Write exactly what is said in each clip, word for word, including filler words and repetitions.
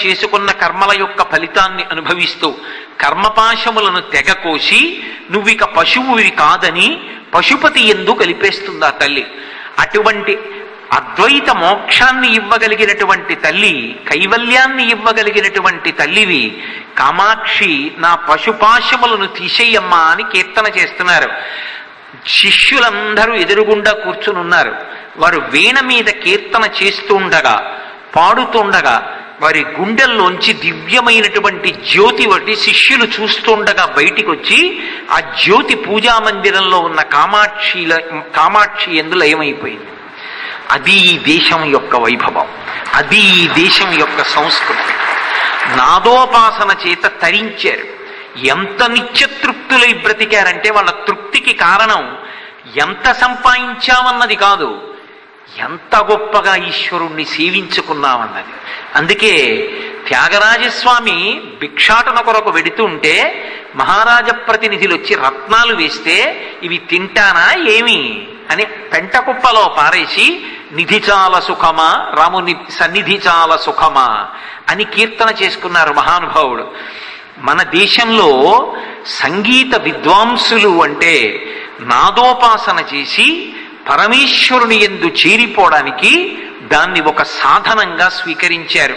చేసుకున్న కర్మల యొక్క ఫలితాన్ని అనుభవిస్తూ కర్మపాశములను తెగకోసి నువ్విక పశువువి కాదని పశుపతి యందు కలిపేస్తుంది ఆ తల్లి. అటువంటి అద్వైత మోక్షాన్ని ఇవ్వగలిగినటువంటి తల్లి, కైవల్యాన్ని ఇవ్వగలిగినటువంటి తల్లివి కామాక్షి, నా పశుపాశములను తీసేయమ్మా అని కీర్తన చేస్తున్నారు. శిష్యులందరూ ఎదురుగుండా కూర్చుని ఉన్నారు. వారు వీణ మీద కీర్తన చేస్తుండగా పాడుతుండగా వారి గుండెల్లోంచి దివ్యమైనటువంటి జ్యోతి ఒకటి శిష్యులు చూస్తుండగా బయటికి వచ్చి ఆ జ్యోతి పూజా మందిరంలో ఉన్న కామాక్షి కామాక్షి యందు లయమైపోయింది. అది ఈ దేశం యొక్క వైభవం, అది ఈ దేశం యొక్క సంస్కృతి. నాదోపాసన చేత తరించారు. ఎంత నిత్యతృప్తులై బ్రతికారంటే వాళ్ళ తృప్తికి కారణం ఎంత సంపాదించామన్నది కాదు, ఎంత గొప్పగా ఈశ్వరుణ్ణి సేవించుకున్నామన్నది. అందుకే త్యాగరాజస్వామి భిక్షాటన కొరకు వెడుతుంటే మహారాజ ప్రతినిధులు వచ్చి రత్నాలు వేస్తే ఇవి తింటానా ఏమి అని పెంట కుప్పలో పారేసి నిధి చాల సుఖమా రాముని సన్నిధి చాల సుఖమా అని కీర్తన చేసుకున్నారు మహానుభావుడు. మన దేశంలో సంగీత విద్వాంసులు అంటే నాదోపాసన చేసి పరమేశ్వరుని యందు చేరిపోవడానికి దాన్ని ఒక సాధనంగా స్వీకరించారు.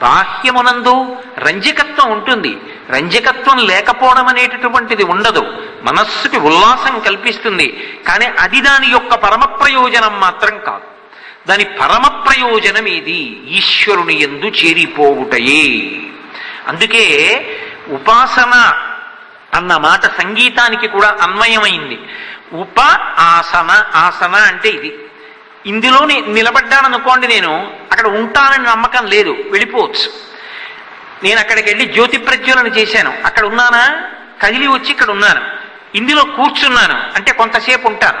బాహ్యమునందు రంజకత్వం ఉంటుంది, రంజకత్వం లేకపోవడం అనేటటువంటిది ఉండదు. మనస్సుకి ఉల్లాసం కల్పిస్తుంది, కానీ అది దాని యొక్క పరమ ప్రయోజనం మాత్రం కాదు. దాని పరమ ప్రయోజనం ఏది? ఈశ్వరుని యందు చేరిపోవుటయే. అందుకే ఉపాసన అన్న మాట సంగీతానికి కూడా అన్వయమైంది. ఉప ఆసన, ఆసన అంటే ఇది, ఇందులోనే నిలబడ్డాననుకోండి, నేను అక్కడ ఉంటానని నమ్మకం లేదు, వెళ్ళిపోవచ్చు. నేను అక్కడికి వెళ్ళి జ్యోతి ప్రజ్వలన చేశాను, అక్కడ ఉన్నానా? కదిలి వచ్చి ఇక్కడ ఉన్నాను, ఇందులో కూర్చున్నాను అంటే కొంతసేపు ఉంటాను.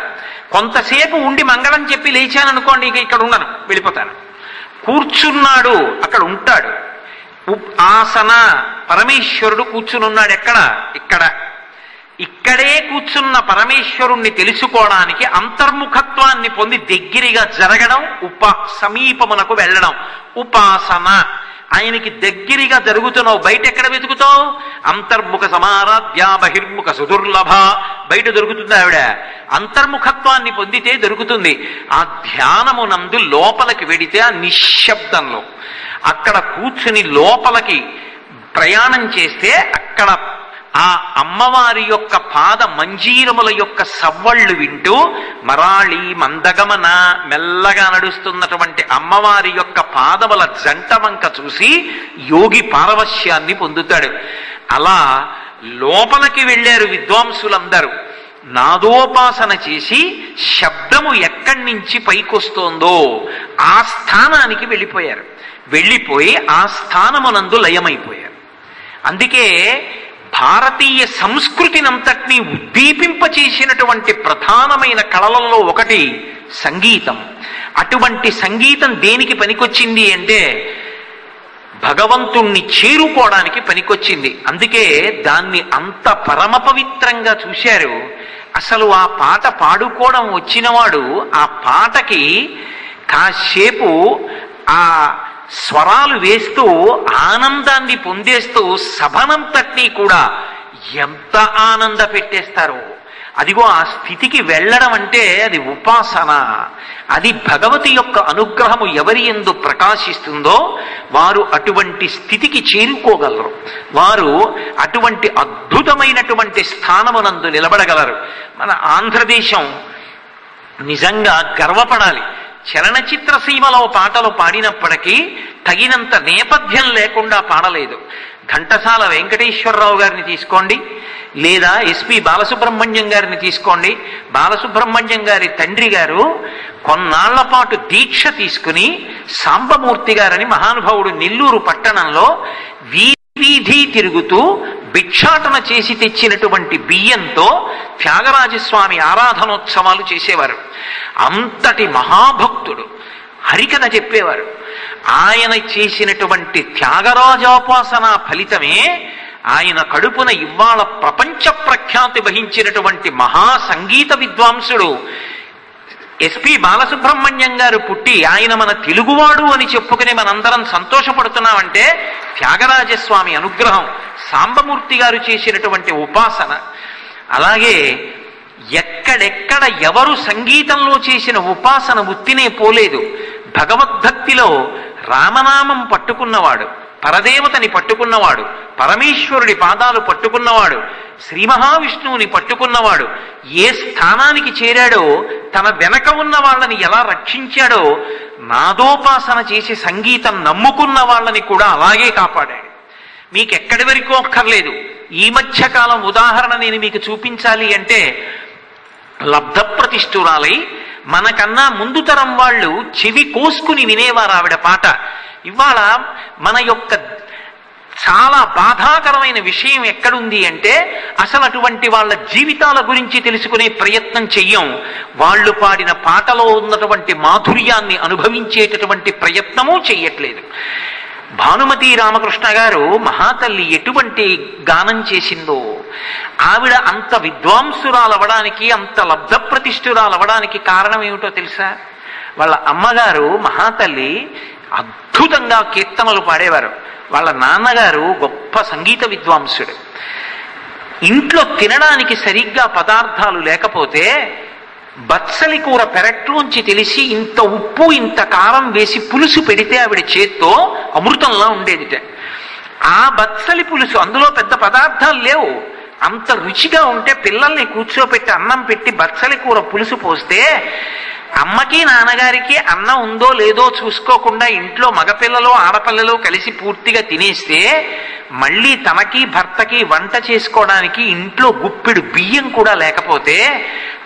కొంతసేపు ఉండి మంగళం చెప్పి లేచాను అనుకోండి, ఇక ఇక్కడ ఉన్నాను, వెళ్ళిపోతాను. కూర్చున్నాడు, అక్కడ ఉంటాడు. ఆసన, పరమేశ్వరుడు కూర్చుని ఉన్నాడు. ఎక్కడ? ఇక్కడ. ఇక్కడే కూర్చున్న పరమేశ్వరుణ్ణి తెలుసుకోవడానికి అంతర్ముఖత్వాన్ని పొంది దగ్గరగా జరగడం ఉప, సమీపమునకు వెళ్ళడం ఉపాసన. ఆయనకి దగ్గరగా జరుగుతున్నావు, బయట ఎక్కడ వెతుకుతావు? అంతర్ముఖ సమారాధ్య బహిర్ముఖ సుదుర్లభ, బయట దొరుకుతుంది ఆవిడ. అంతర్ముఖత్వాన్ని పొందితే దొరుకుతుంది. ఆ ధ్యానమునందు లోపలికి వెడితే ఆ నిశ్శబ్దంలో అక్కడ కూర్చుని లోపలికి ప్రయాణం చేస్తే అక్కడ ఆ అమ్మవారి యొక్క పాద మంజీరముల యొక్క సవ్వళ్ళు వింటూ మరాళి మందగమన మెల్లగా నడుస్తున్నటువంటి అమ్మవారి యొక్క పాదముల జంటవంక చూసి యోగి పారవశ్యాన్ని పొందుతాడు. అలా లోపలికి వెళ్ళారు విద్వాంసులందరూ. నాదోపాసన చేసి శబ్దము ఎక్కడి నుంచి పైకొస్తోందో ఆ స్థానానికి వెళ్ళిపోయారు. వెళ్ళిపోయి ఆ స్థానమునందు లయమైపోయారు. అందుకే భారతీయ సంస్కృతినంతటినీ ఉద్దీపింపచేసినటువంటి ప్రధానమైన కళలలో ఒకటి సంగీతం. అటువంటి సంగీతం దేనికి పనికొచ్చింది అంటే భగవంతుణ్ణి చేరుకోవడానికి పనికొచ్చింది. అందుకే దాన్ని అంత పరమ పవిత్రంగా చూశారు. అసలు ఆ పాట పాడుకోవడం వచ్చినవాడు ఆ పాటకి కాసేపు ఆ స్వరాలు వేస్తూ ఆనందాన్ని పొందేస్తూ సభనంతటినీ కూడా ఎంత ఆనంద పెట్టేస్తారు. అదిగో ఆ స్థితికి వెళ్ళడం అంటే అది ఉపాసన. అది భగవతి యొక్క అనుగ్రహము ఎవరి యందు ప్రకాశిస్తుందో వారు అటువంటి స్థితికి చేరుకోగలరు, వారు అటువంటి అద్భుతమైనటువంటి స్థానమునందు నిలబడగలరు. మన ఆంధ్రదేశం నిజంగా గర్వపడాలి. చలనచిత్ర సీమలో పాటలు పాడినప్పటికీ తగినంత నేపథ్యం లేకుండా పాడలేదు. ఘంటసాల వెంకటేశ్వరరావు గారిని తీసుకోండి, లేదా ఎస్పి బాలసుబ్రహ్మణ్యం గారిని తీసుకోండి. బాలసుబ్రహ్మణ్యం గారి తండ్రి గారు కొన్నాళ్ల పాటు దీక్ష తీసుకుని సాంబమూర్తి గారని మహానుభావుడు నెల్లూరు పట్టణంలో వీధి తిరుగుతూ భిక్షాటన చేసి తెచ్చినటువంటి బియ్యంతో త్యాగరాజస్వామి ఆరాధనోత్సవాలు చేసేవారు. అంతటి మహాభక్తుడు, హరికథ చెప్పేవారు. ఆయన చేసినటువంటి త్యాగరాజోపాసన ఫలితమే ఆయన కడుపున ఇవాళ ప్రపంచ ప్రఖ్యాతి వహించినటువంటి మహాసంగీత విద్వాంసుడు ఎస్పి బాలసుబ్రహ్మణ్యం గారు పుట్టి ఆయన మన తెలుగువాడు అని చెప్పుకుని మనందరం సంతోషపడుతున్నామంటే త్యాగరాజస్వామి అనుగ్రహం, సాంబమూర్తి గారు చేసినటువంటి ఉపాసన. అలాగే ఎక్కడెక్కడ ఎవరు సంగీతంలో చేసిన ఉపాసన ఉత్తినే పోలేదు. భగవద్భక్తిలో రామనామం పట్టుకున్నవాడు, పరదేవతని పట్టుకున్నవాడు, పరమేశ్వరుడి పాదాలు పట్టుకున్నవాడు, శ్రీ మహావిష్ణువుని పట్టుకున్నవాడు ఏ స్థానానికి చేరాడో, తన వెనక ఉన్న వాళ్ళని ఎలా రక్షించాడో, నాదోపాసన చేసి సంగీతం నమ్ముకున్న వాళ్ళని కూడా అలాగే కాపాడాడు. మీకు ఎక్కడి వరకు అక్కర్లేదు. ఈ మధ్యకాలం ఉదాహరణ నేను మీకు చూపించాలి అంటే, లబ్ధ ప్రతిష్ఠురాలై మనకన్నా ముందు తరం వాళ్ళు చెవి కోసుకుని వినేవారు ఆవిడ పాట. ఇవాళ మన యొక్క చాలా బాధాకరమైన విషయం ఎక్కడుంది అంటే, అసలు అటువంటి వాళ్ళ జీవితాల గురించి తెలుసుకునే ప్రయత్నం చెయ్యం. వాళ్ళు పాడిన పాటలో ఉన్నటువంటి మాధుర్యాన్ని అనుభవించేటటువంటి ప్రయత్నమూ చెయ్యట్లేదు. భానుమతి రామకృష్ణ గారు మహాతల్లి ఎటువంటి గానం చేసిందో, ఆవిడ అంత విద్వాంసురాలవ్వడానికి, అంత లబ్ధ ప్రతిష్ఠురాలవ్వడానికి కారణం ఏమిటో తెలుసా? వాళ్ళ అమ్మగారు మహాతల్లి అద్భుతంగా కీర్తనలు పాడేవారు. వాళ్ళ నాన్నగారు గొప్ప సంగీత విద్వాంసుడు. ఇంట్లో తినడానికి సరిగ్గా పదార్థాలు లేకపోతే బత్సలి కూర పెరట్లోంచి తెలిసి ఇంత ఉప్పు ఇంత కారం వేసి పులుసు పెడితే ఆవిడ చేత్తో అమృతంలా ఉండేదిట. ఆ బత్సలి పులుసు, అందులో పెద్ద పదార్థాలు లేవు, అంత రుచిగా ఉంటే పిల్లల్ని కూర్చోపెట్టి అన్నం పెట్టి బత్సలి కూర పులుసు పోస్తే అమ్మకి నాన్నగారికి అన్నం ఉందో లేదో చూసుకోకుండా ఇంట్లో మగపిల్లలు ఆడపిల్లలు కలిసి పూర్తిగా తినేస్తే, మళ్ళీ తనకి భర్తకి వంట చేసుకోవడానికి ఇంట్లో గుప్పెడు బియ్యం కూడా లేకపోతే,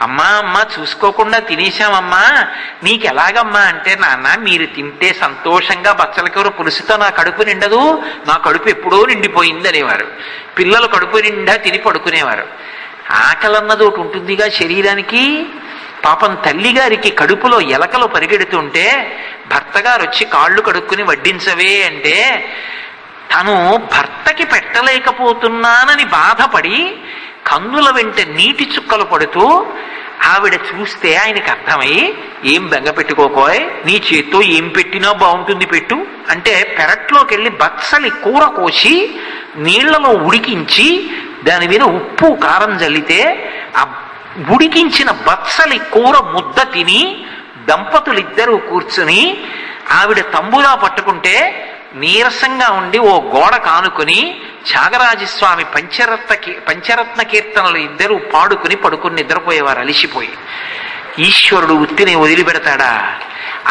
అమ్మా అమ్మ చూసుకోకుండా తినేశామమ్మా, నీకు ఎలాగమ్మా అంటే, నాన్న మీరు తింటే సంతోషంగా బచ్చలకూర పులుసుతో నా కడుపు నిండదు, నా కడుపు ఎప్పుడో నిండిపోయింది అనేవారు. పిల్లలు కడుపు నిండా తిని పడుకునేవారు. ఆకలన్నదోటి ఉంటుందిగా శరీరానికి. పాపం తల్లిగారికి కడుపులో ఎలకలు పరిగెడుతుంటే భర్తగారు వచ్చి కాళ్ళు కడుక్కుని వడ్డించవే అంటే, తను భర్తకి పెట్టలేకపోతున్నానని బాధపడి కన్నుల వెంట నీటి చుక్కలు పడుతూ ఆవిడ చూస్తే ఆయనకు అర్థమై, ఏం బెంగ పెట్టుకోకోయ్, నీ చేత్తో ఏం పెట్టినా బాగుంటుంది పెట్టు అంటే, పెరట్లోకి వెళ్ళి బత్సలి కూర కోసి నీళ్లలో ఉడికించి దాని మీద ఉప్పు కారం జల్లితే ఆ ఉడికించిన బత్సలి కూర ముద్ద తిని దంపతులిద్దరూ కూర్చుని ఆవిడ తంబురా పట్టుకుంటే నీరసంగా ఉండి ఓ గోడ కానుకుని త్యాగరాజస్వామి పంచరత్న పంచరత్న కీర్తనలు ఇద్దరు పాడుకుని పడుకుని నిద్రపోయేవారు అలిసిపోయి. ఈశ్వరుడు ఉత్తిని వదిలిపెడతాడా?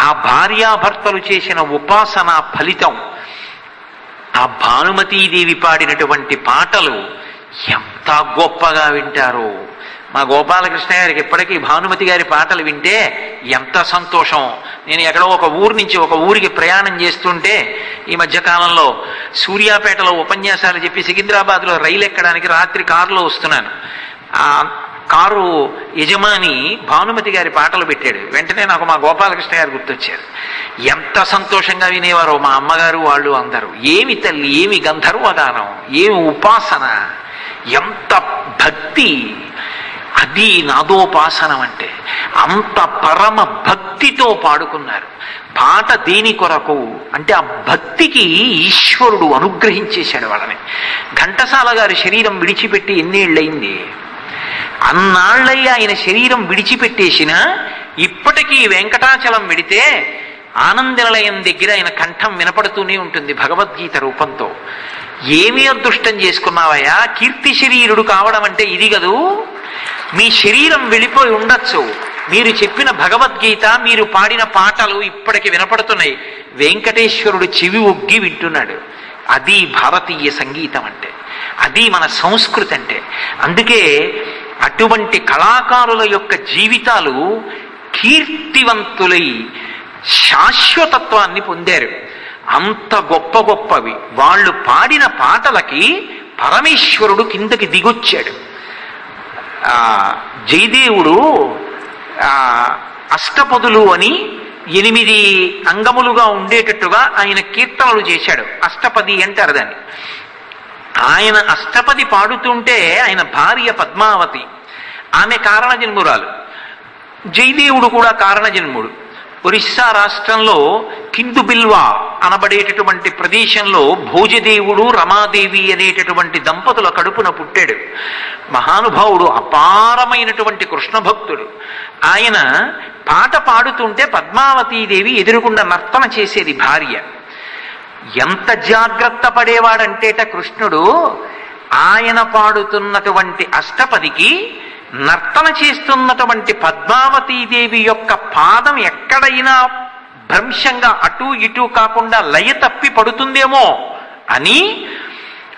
ఆ భార్యాభర్తలు చేసిన ఉపాసన ఫలితం, ఆ భానుమతీదేవి పాడినటువంటి పాటలు ఎంత గొప్పగా వింటారో. మా గోపాలకృష్ణ గారికి ఇప్పటికీ భానుమతి గారి పాటలు వింటే ఎంత సంతోషం. నేను ఎక్కడో ఒక ఊరు నుంచి ఒక ఊరికి ప్రయాణం చేస్తుంటే ఈ మధ్యకాలంలో సూర్యాపేటలో ఉపన్యాసాలు చెప్పి సికింద్రాబాద్లో రైలు ఎక్కడానికి రాత్రి కారులో వస్తున్నాను. ఆ కారు యజమాని భానుమతి గారి పాటలు పెట్టాడు. వెంటనే నాకు మా గోపాలకృష్ణ గారు గుర్తొచ్చారు. ఎంత సంతోషంగా వినేవారో మా అమ్మగారు వాళ్ళు అందరూ. ఏమి తల్లి, ఏమి గంధర్వ గానం, ఏమి ఉపాసన, ఎంత భక్తి, అది నాదోపాసనం అంటే. అంత పరమ భక్తితో పాడుకున్నారు. పాట దేని కొరకు అంటే ఆ భక్తికి ఈశ్వరుడు అనుగ్రహించేశాడు వాళ్ళని. ఘంటసాల గారి శరీరం విడిచిపెట్టి ఎన్నేళ్ళయింది? అన్నాళ్ళయ్యి ఆయన శరీరం విడిచిపెట్టేసినా ఇప్పటికీ వెంకటాచలం వెడితే ఆనందనిలయం దగ్గర ఆయన కంఠం వినపడుతూనే ఉంటుంది భగవద్గీత రూపంతో. ఏమి అదృష్టం చేసుకున్నావయ్యా, కీర్తి శరీరుడు కావడం అంటే ఇది కదూ. మీ శరీరం వెళ్ళిపోయి ఉండొచ్చు, మీరు చెప్పిన భగవద్గీత, మీరు పాడిన పాటలు ఇప్పటికి వినపడుతున్నాయి. వెంకటేశ్వరుడు చెవి ఒగ్గి వింటున్నాడు. అది భారతీయ సంగీతం అంటే, అది మన సంస్కృతి అంటే. అందుకే అటువంటి కళాకారుల యొక్క జీవితాలు కీర్తివంతులై శాశ్వతత్వాన్ని పొందారు. అంత గొప్ప గొప్పవి వాళ్ళు పాడిన పాటలకి పరమేశ్వరుడు కిందకి దిగొచ్చాడు. జయదేవుడు అష్టపదులు అని ఎనిమిది అంగములుగా ఉండేటట్టుగా ఆయన కీర్తనలు చేశాడు. అష్టపది అంటారు దాన్ని. ఆయన అష్టపది పాడుతుంటే ఆయన భార్య పద్మావతి, ఆమె కారణ జన్మురాలు, జయదేవుడు కూడా కారణజన్ముడు. ఒరిస్సా రాష్ట్రంలో కిందు బిల్వా అనబడేటటువంటి ప్రదేశంలో భోజదేవుడు రమాదేవి అనేటటువంటి దంపతుల కడుపున పుట్టాడు. మహానుభావుడు అపారమైనటువంటి కృష్ణ భక్తుడు. ఆయన పాట పాడుతుంటే పద్మావతీదేవి ఎదురుగుండా నర్తన చేసేది భార్య. ఎంత జాగ్రత్త పడేవాడంటేట కృష్ణుడు, ఆయన పాడుతున్నటువంటి అష్టపదికి నర్తన చేస్తున్నటువంటి పద్మావతీదేవి యొక్క పాదం ఎక్కడైనా భ్రంశంగా అటు ఇటు కాకుండా లయ తప్పి పడుతుందేమో అని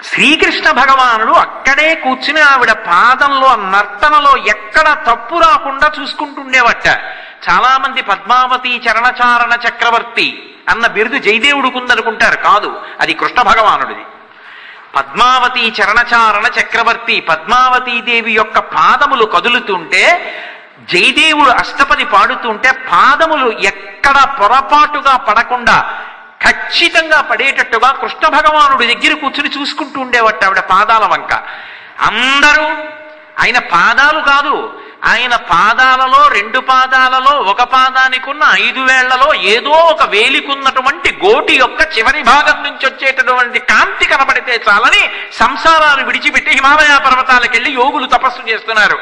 శ్రీకృష్ణ భగవానుడు అక్కడే కూర్చుని ఆవిడ పాదంలో నర్తనలో ఎక్కడ తప్పు రాకుండా చూసుకుంటుండేవట. చాలా మంది పద్మావతి చరణచారణ చక్రవర్తి అన్న బిరుదు జయదేవుడుకుందనుకుంటారు. కాదు, అది కృష్ణ భగవానుడిది. పద్మావతి చరణచారణ చక్రవర్తి. పద్మావతీదేవి యొక్క పాదములు కదులుతుంటే జయదేవుడు అష్టపది పాడుతుంటే పాదములు ఎక్కడ పొరపాటుగా పడకుండా ఖచ్చితంగా పడేటట్టుగా కృష్ణ భగవానుడి దగ్గర కూర్చుని చూసుకుంటూ ఉండేవట ఆవిడ పాదాల వంక. అందరూ ఆయన పాదాలు కాదు, ఆయన పాదాలలో రెండు పాదాలలో ఒక పాదానికున్న ఐదు వేళ్లలో ఏదో ఒక వేలికున్నటువంటి గోటి యొక్క చివరి భాగం నుంచి వచ్చేటటువంటి కాంతి కనబడితే చాలని సంసారాలు విడిచిపెట్టి హిమాలయ పర్వతాలకెళ్ళి యోగులు తపస్సు చేస్తున్నారు.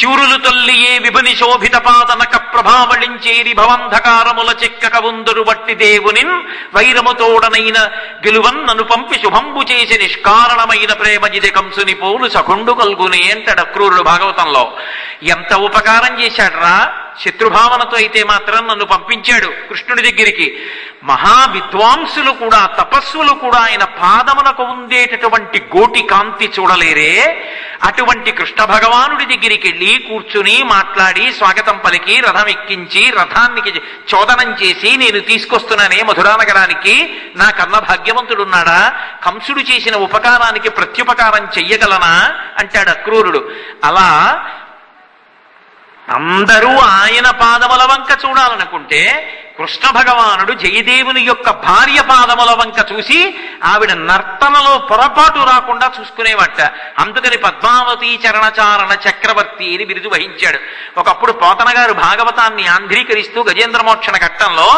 శూరులు తొల్లియే విభుని శోభిత పాదనక ప్రభావళించేరి భవంధకారముల చిక్కక ఉందురు బట్టి దేవునిన్ వైరముతోడనైన గెలువన్ నను పంపి శుభంబు చేసి నిష్కారణమైన ప్రేమజిది కంసుని పోలు సఖుండు కల్గుని అంటాడు అక్రూరుడు భాగవతంలో. ఎంత ఉపకారం చేశాడు రా, శత్రుభావనతో అయితే మాత్రం నన్ను పంపించాడు కృష్ణుడి దగ్గరికి. మహావిద్వాంసులు కూడా తపస్సులు కూడా ఆయన పాదమునకు ఉండేటటువంటి గోటి కాంతి చూడలేరే. అటువంటి కృష్ణ భగవానుడి దగ్గరికి వెళ్ళి కూర్చుని మాట్లాడి స్వాగతం పలికి రథం ఎక్కించి రథానికి చోదనం చేసి నేను తీసుకొస్తున్నానే మధురా నగరానికి, నా కన్న భాగ్యవంతుడున్నాడా, కంసుడు చేసిన ఉపకారానికి ప్రత్యుపకారం చెయ్యగలనా అంటాడు అక్రూరుడు. అలా అందరూ ఆయన పాదముల వంక చూడాలనుకుంటే కృష్ణ భగవానుడు జయదేవుని యొక్క భార్య పాదముల వంక చూసి ఆవిడ నర్తనలో పొరపాటు రాకుండా చూసుకునేవట. అందుకని పద్మావతి చరణచారణ చక్రవర్తి అని బిరుదు వహించాడు. ఒకప్పుడు పోతనగారు భాగవతాన్ని ఆంధ్రీకరిస్తూ గజేంద్రమోక్షణ ఘట్టంలో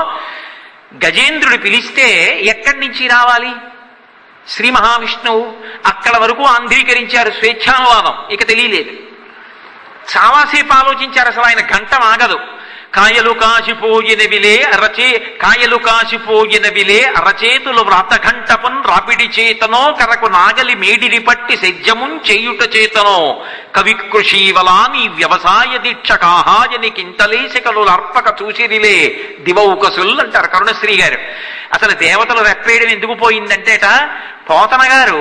గజేంద్రుడు పిలిస్తే ఎక్కడి నుంచి రావాలి? శ్రీ మహావిష్ణువు. అక్కడ వరకు ఆంధ్రీకరించారు స్వేచ్ఛానువాదం, ఇక తెలియలేదు. చాలాసేపు ఆలోచించారు, అసలు ఆయన గంట ఆగదు. కాయలు కాసిపోయిన విలే అరచే కాయలు కాసిపోయిన విలే అరచేతులు వ్రతఘంటపున్ రాపిడి చేతనో కరకు నాగలి మేడిని పట్టి సజ్జమున్ చేయుట చేతనో కవి కృషీవలా నీ వ్యవసాయ దీక్ష కాహాయని కింతలేశికలు అర్పక చూసిదిలే దివౌకసుల్ అంటారు కరుణశ్రీ గారు. అసలు దేవతలు రెప్పేయడం ఎందుకు పోయిందంటేట పోతన గారు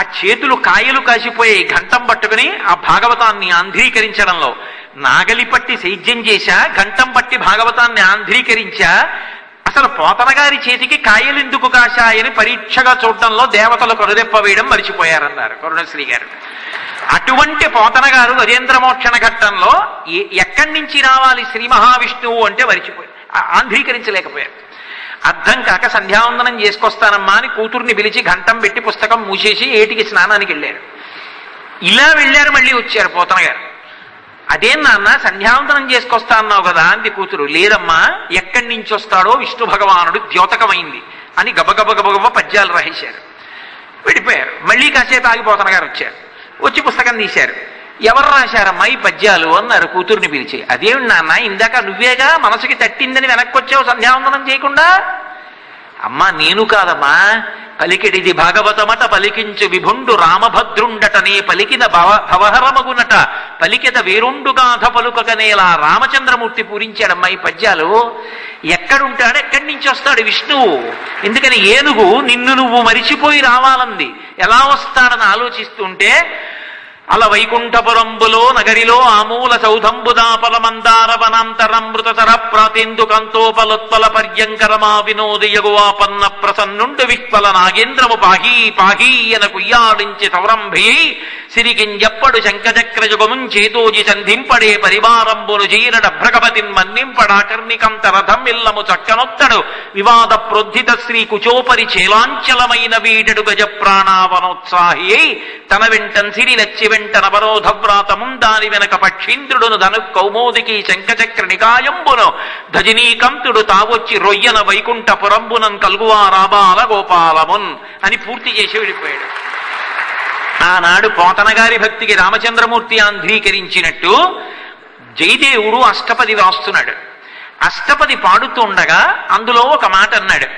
ఆ చేతులు కాయలు కాసిపోయి ఘంటం పట్టుకుని ఆ భాగవతాన్ని ఆంధ్రీకరించడంలో, నాగలి పట్టి సైద్యం చేశా ఘంటం పట్టి భాగవతాన్ని ఆంధ్రీకరించా, అసలు పోతన గారి చేతికి కాయలు ఎందుకు కాశాయని పరీక్షగా చూడటంలో దేవతలు కనుదెప్ప వేయడం మరిచిపోయారన్నారు కరుణశ్రీ గారు. అటువంటి పోతన గారు గజేంద్రమోక్షణ ఘట్టంలో ఎక్కడి నుంచి రావాలి శ్రీ మహావిష్ణువు అంటే మరిచిపోయి ఆంధ్రీకరించలేకపోయారు. అర్థం కాక సంధ్యావందనం చేసుకొస్తానమ్మా అని కూతుర్ని పిలిచి ఘంటం పెట్టి పుస్తకం మూసేసి ఏటికి స్నానానికి వెళ్ళారు. ఇలా వెళ్ళారు, మళ్ళీ వచ్చారు పోతన గారు. అదే నాన్న సంధ్యావందనం చేసుకొస్తా అన్నావు కదా అంది కూతురు. లేదమ్మా, ఎక్కడి నుంచి వస్తాడో విష్ణు భగవానుడు ద్యోతకమైంది అని గబగబ గబగబ పద్యాలు రాసేశారు. వెళ్ళిపోయారు. మళ్ళీ కాసేపు ఆగి పోతన గారు వచ్చారు. వచ్చి పుస్తకం తీశారు. ఎవరు రాశారమ్మా ఈ పద్యాలు అన్నారు కూతుర్ని పిలిచి. అదేమిటి నాన్న, ఇందాక నువ్వేగా మనసుకి తట్టిందని వెనక్కి వచ్చావు సంధ్యావందనం చేయకుండా. అమ్మా నేను కాదమ్మా, పలికిడిది భాగవతమట పలికించు విభుండు రామభద్రుండటనే పలికిన భవ భవహరమగునట పలికిద వేరుండు గాథ పలుకగనేలా రామచంద్రమూర్తి పూరించాడమ్మా ఈ పద్యాలు. ఎక్కడుంటాడు, ఎక్కడి నుంచి వస్తాడు విష్ణువు? ఎందుకని ఏనుగు నిన్ను నువ్వు మరిచిపోయి రావాలంది, ఎలా వస్తాడని ఆలోచిస్తుంటే అలా వైకుంఠపురంబులో నగరిలో ఆమూల సౌధంబుదాపలమందారవనాంతరమృతర ప్రాతేందుకంతోపలోత్పల పర్యంకరమా వినోదయగువాపన్న ప్రసన్నుండు విహ్వల నాగేంద్రము పాహీ పాహీయన కుయ్యాడించి తవరంభి సిరికింజప్పడు శంఖచక్రజుగముంచేతోజి సంధింపడే పరివారంబులు జీరణ భ్రగపతిన్ మన్నింపడాకర్ణికం తరధమ్మిల్లము చక్కనొత్తడు వివాద ప్రోద్ధిత శ్రీ కుచోపరి చేలాంచలమైన వీడడు గజ ప్రాణావనోత్సాహి అయి తన వెంటన్ సిరి నచ్చి వెంట నవరోధ వ్రాతముం దాని వెనక పక్షీంద్రుడును ధను కౌమోదికి శంఖచక్ర నికాయంబును ధజనీకంతుడు తావొచ్చి రొయ్యన వైకుంఠపురంబునం కలుగువా రాబాల గోపాలమున్ అని పూర్తి చేసి వెళ్ళిపోయాడు. ఆనాడు పోతనగారి భక్తికి రామచంద్రమూర్తి ఆంధ్రీకరించినట్టు జయదేవుడు అష్టపది వ్రాస్తున్నాడు. అష్టపది పాడుతుండగా అందులో ఒక మాట అన్నాడు.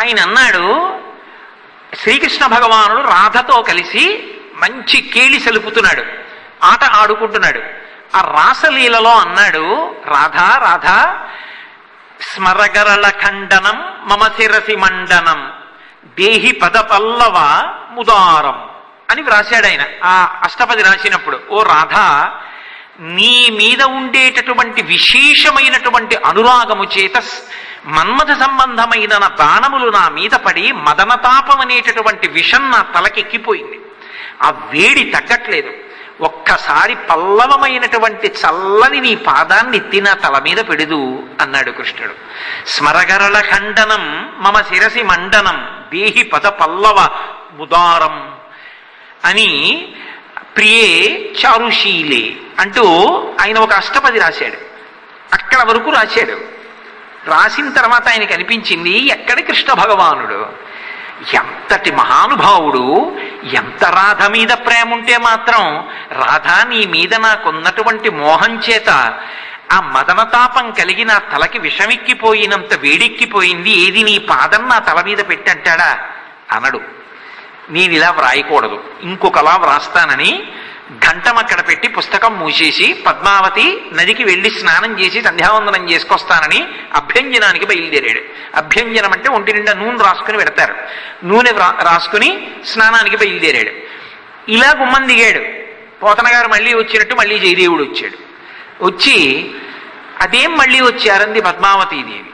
ఆయన అన్నాడు, శ్రీకృష్ణ భగవానుడు రాధతో కలిసి మంచి కేలి సెలుపుతున్నాడు, ఆట ఆడుకుంటున్నాడు. ఆ రాసలీలలో అన్నాడు, రాధా రాధా స్మరగరళ ఖండనం మమ శిరసి మండనం దేహి పద పల్లవ ముదారం అని వ్రాశాడు ఆయన. ఆ అష్టపది రాసినప్పుడు, ఓ రాధా, నీ మీద ఉండేటటువంటి విశేషమైనటువంటి అనురాగము చేత మన్మథ సంబంధమైన నా బాణములు నా మీద పడి మదనతాపం అనేటటువంటి విషం నా తలకెక్కిపోయింది. ఆ వేడి తగ్గట్లేదు. ఒక్కసారి పల్లవమైనటువంటి చల్లని నీ పాదాన్ని తిన తల మీద పెడుదు అన్నాడు కృష్ణుడు. స్మరగరళ ఖండనం మమ శిరసి మండనం దేహి పద పల్లవ ముదారం అని ప్రియే చారుశీలే అంటూ ఆయన ఒక అష్టపది రాశాడు. అక్కడ వరకు రాశాడు. రాసిన తర్వాత ఆయనకు అనిపించింది, ఎక్కడ కృష్ణ భగవానుడు? ఎంతటి మహానుభావుడు! ఎంత రాధ మీద ప్రేమ ఉంటే మాత్రం రాధ నీ మీద నాకున్నటువంటి మోహం చేత ఆ మదనతాపం కలిగి నా తలకి విషమెక్కిపోయినంత వేడెక్కిపోయింది, ఏది నీ పాదం నా తల మీద పెట్టంటాడా అనడు. నేను ఇలా వ్రాయకూడదు, ఇంకొకలా వ్రాస్తానని ఘంటం అక్కడ పెట్టి పుస్తకం మూసేసి పద్మావతి నదికి వెళ్ళి స్నానం చేసి సంధ్యావందనం చేసుకొస్తానని అభ్యంజనానికి బయలుదేరాడు. అభ్యంజనం అంటే ఒంటి నిండా నూనె రాసుకుని పెడతారు. నూనె రాసుకుని స్నానానికి బయలుదేరాడు. ఇలా గుమ్మం దిగాడు. పోతనగారు మళ్ళీ వచ్చినట్టు మళ్ళీ జయదేవుడు వచ్చాడు. వచ్చి అదేం మళ్ళీ వచ్చారంది పద్మావతీదేవి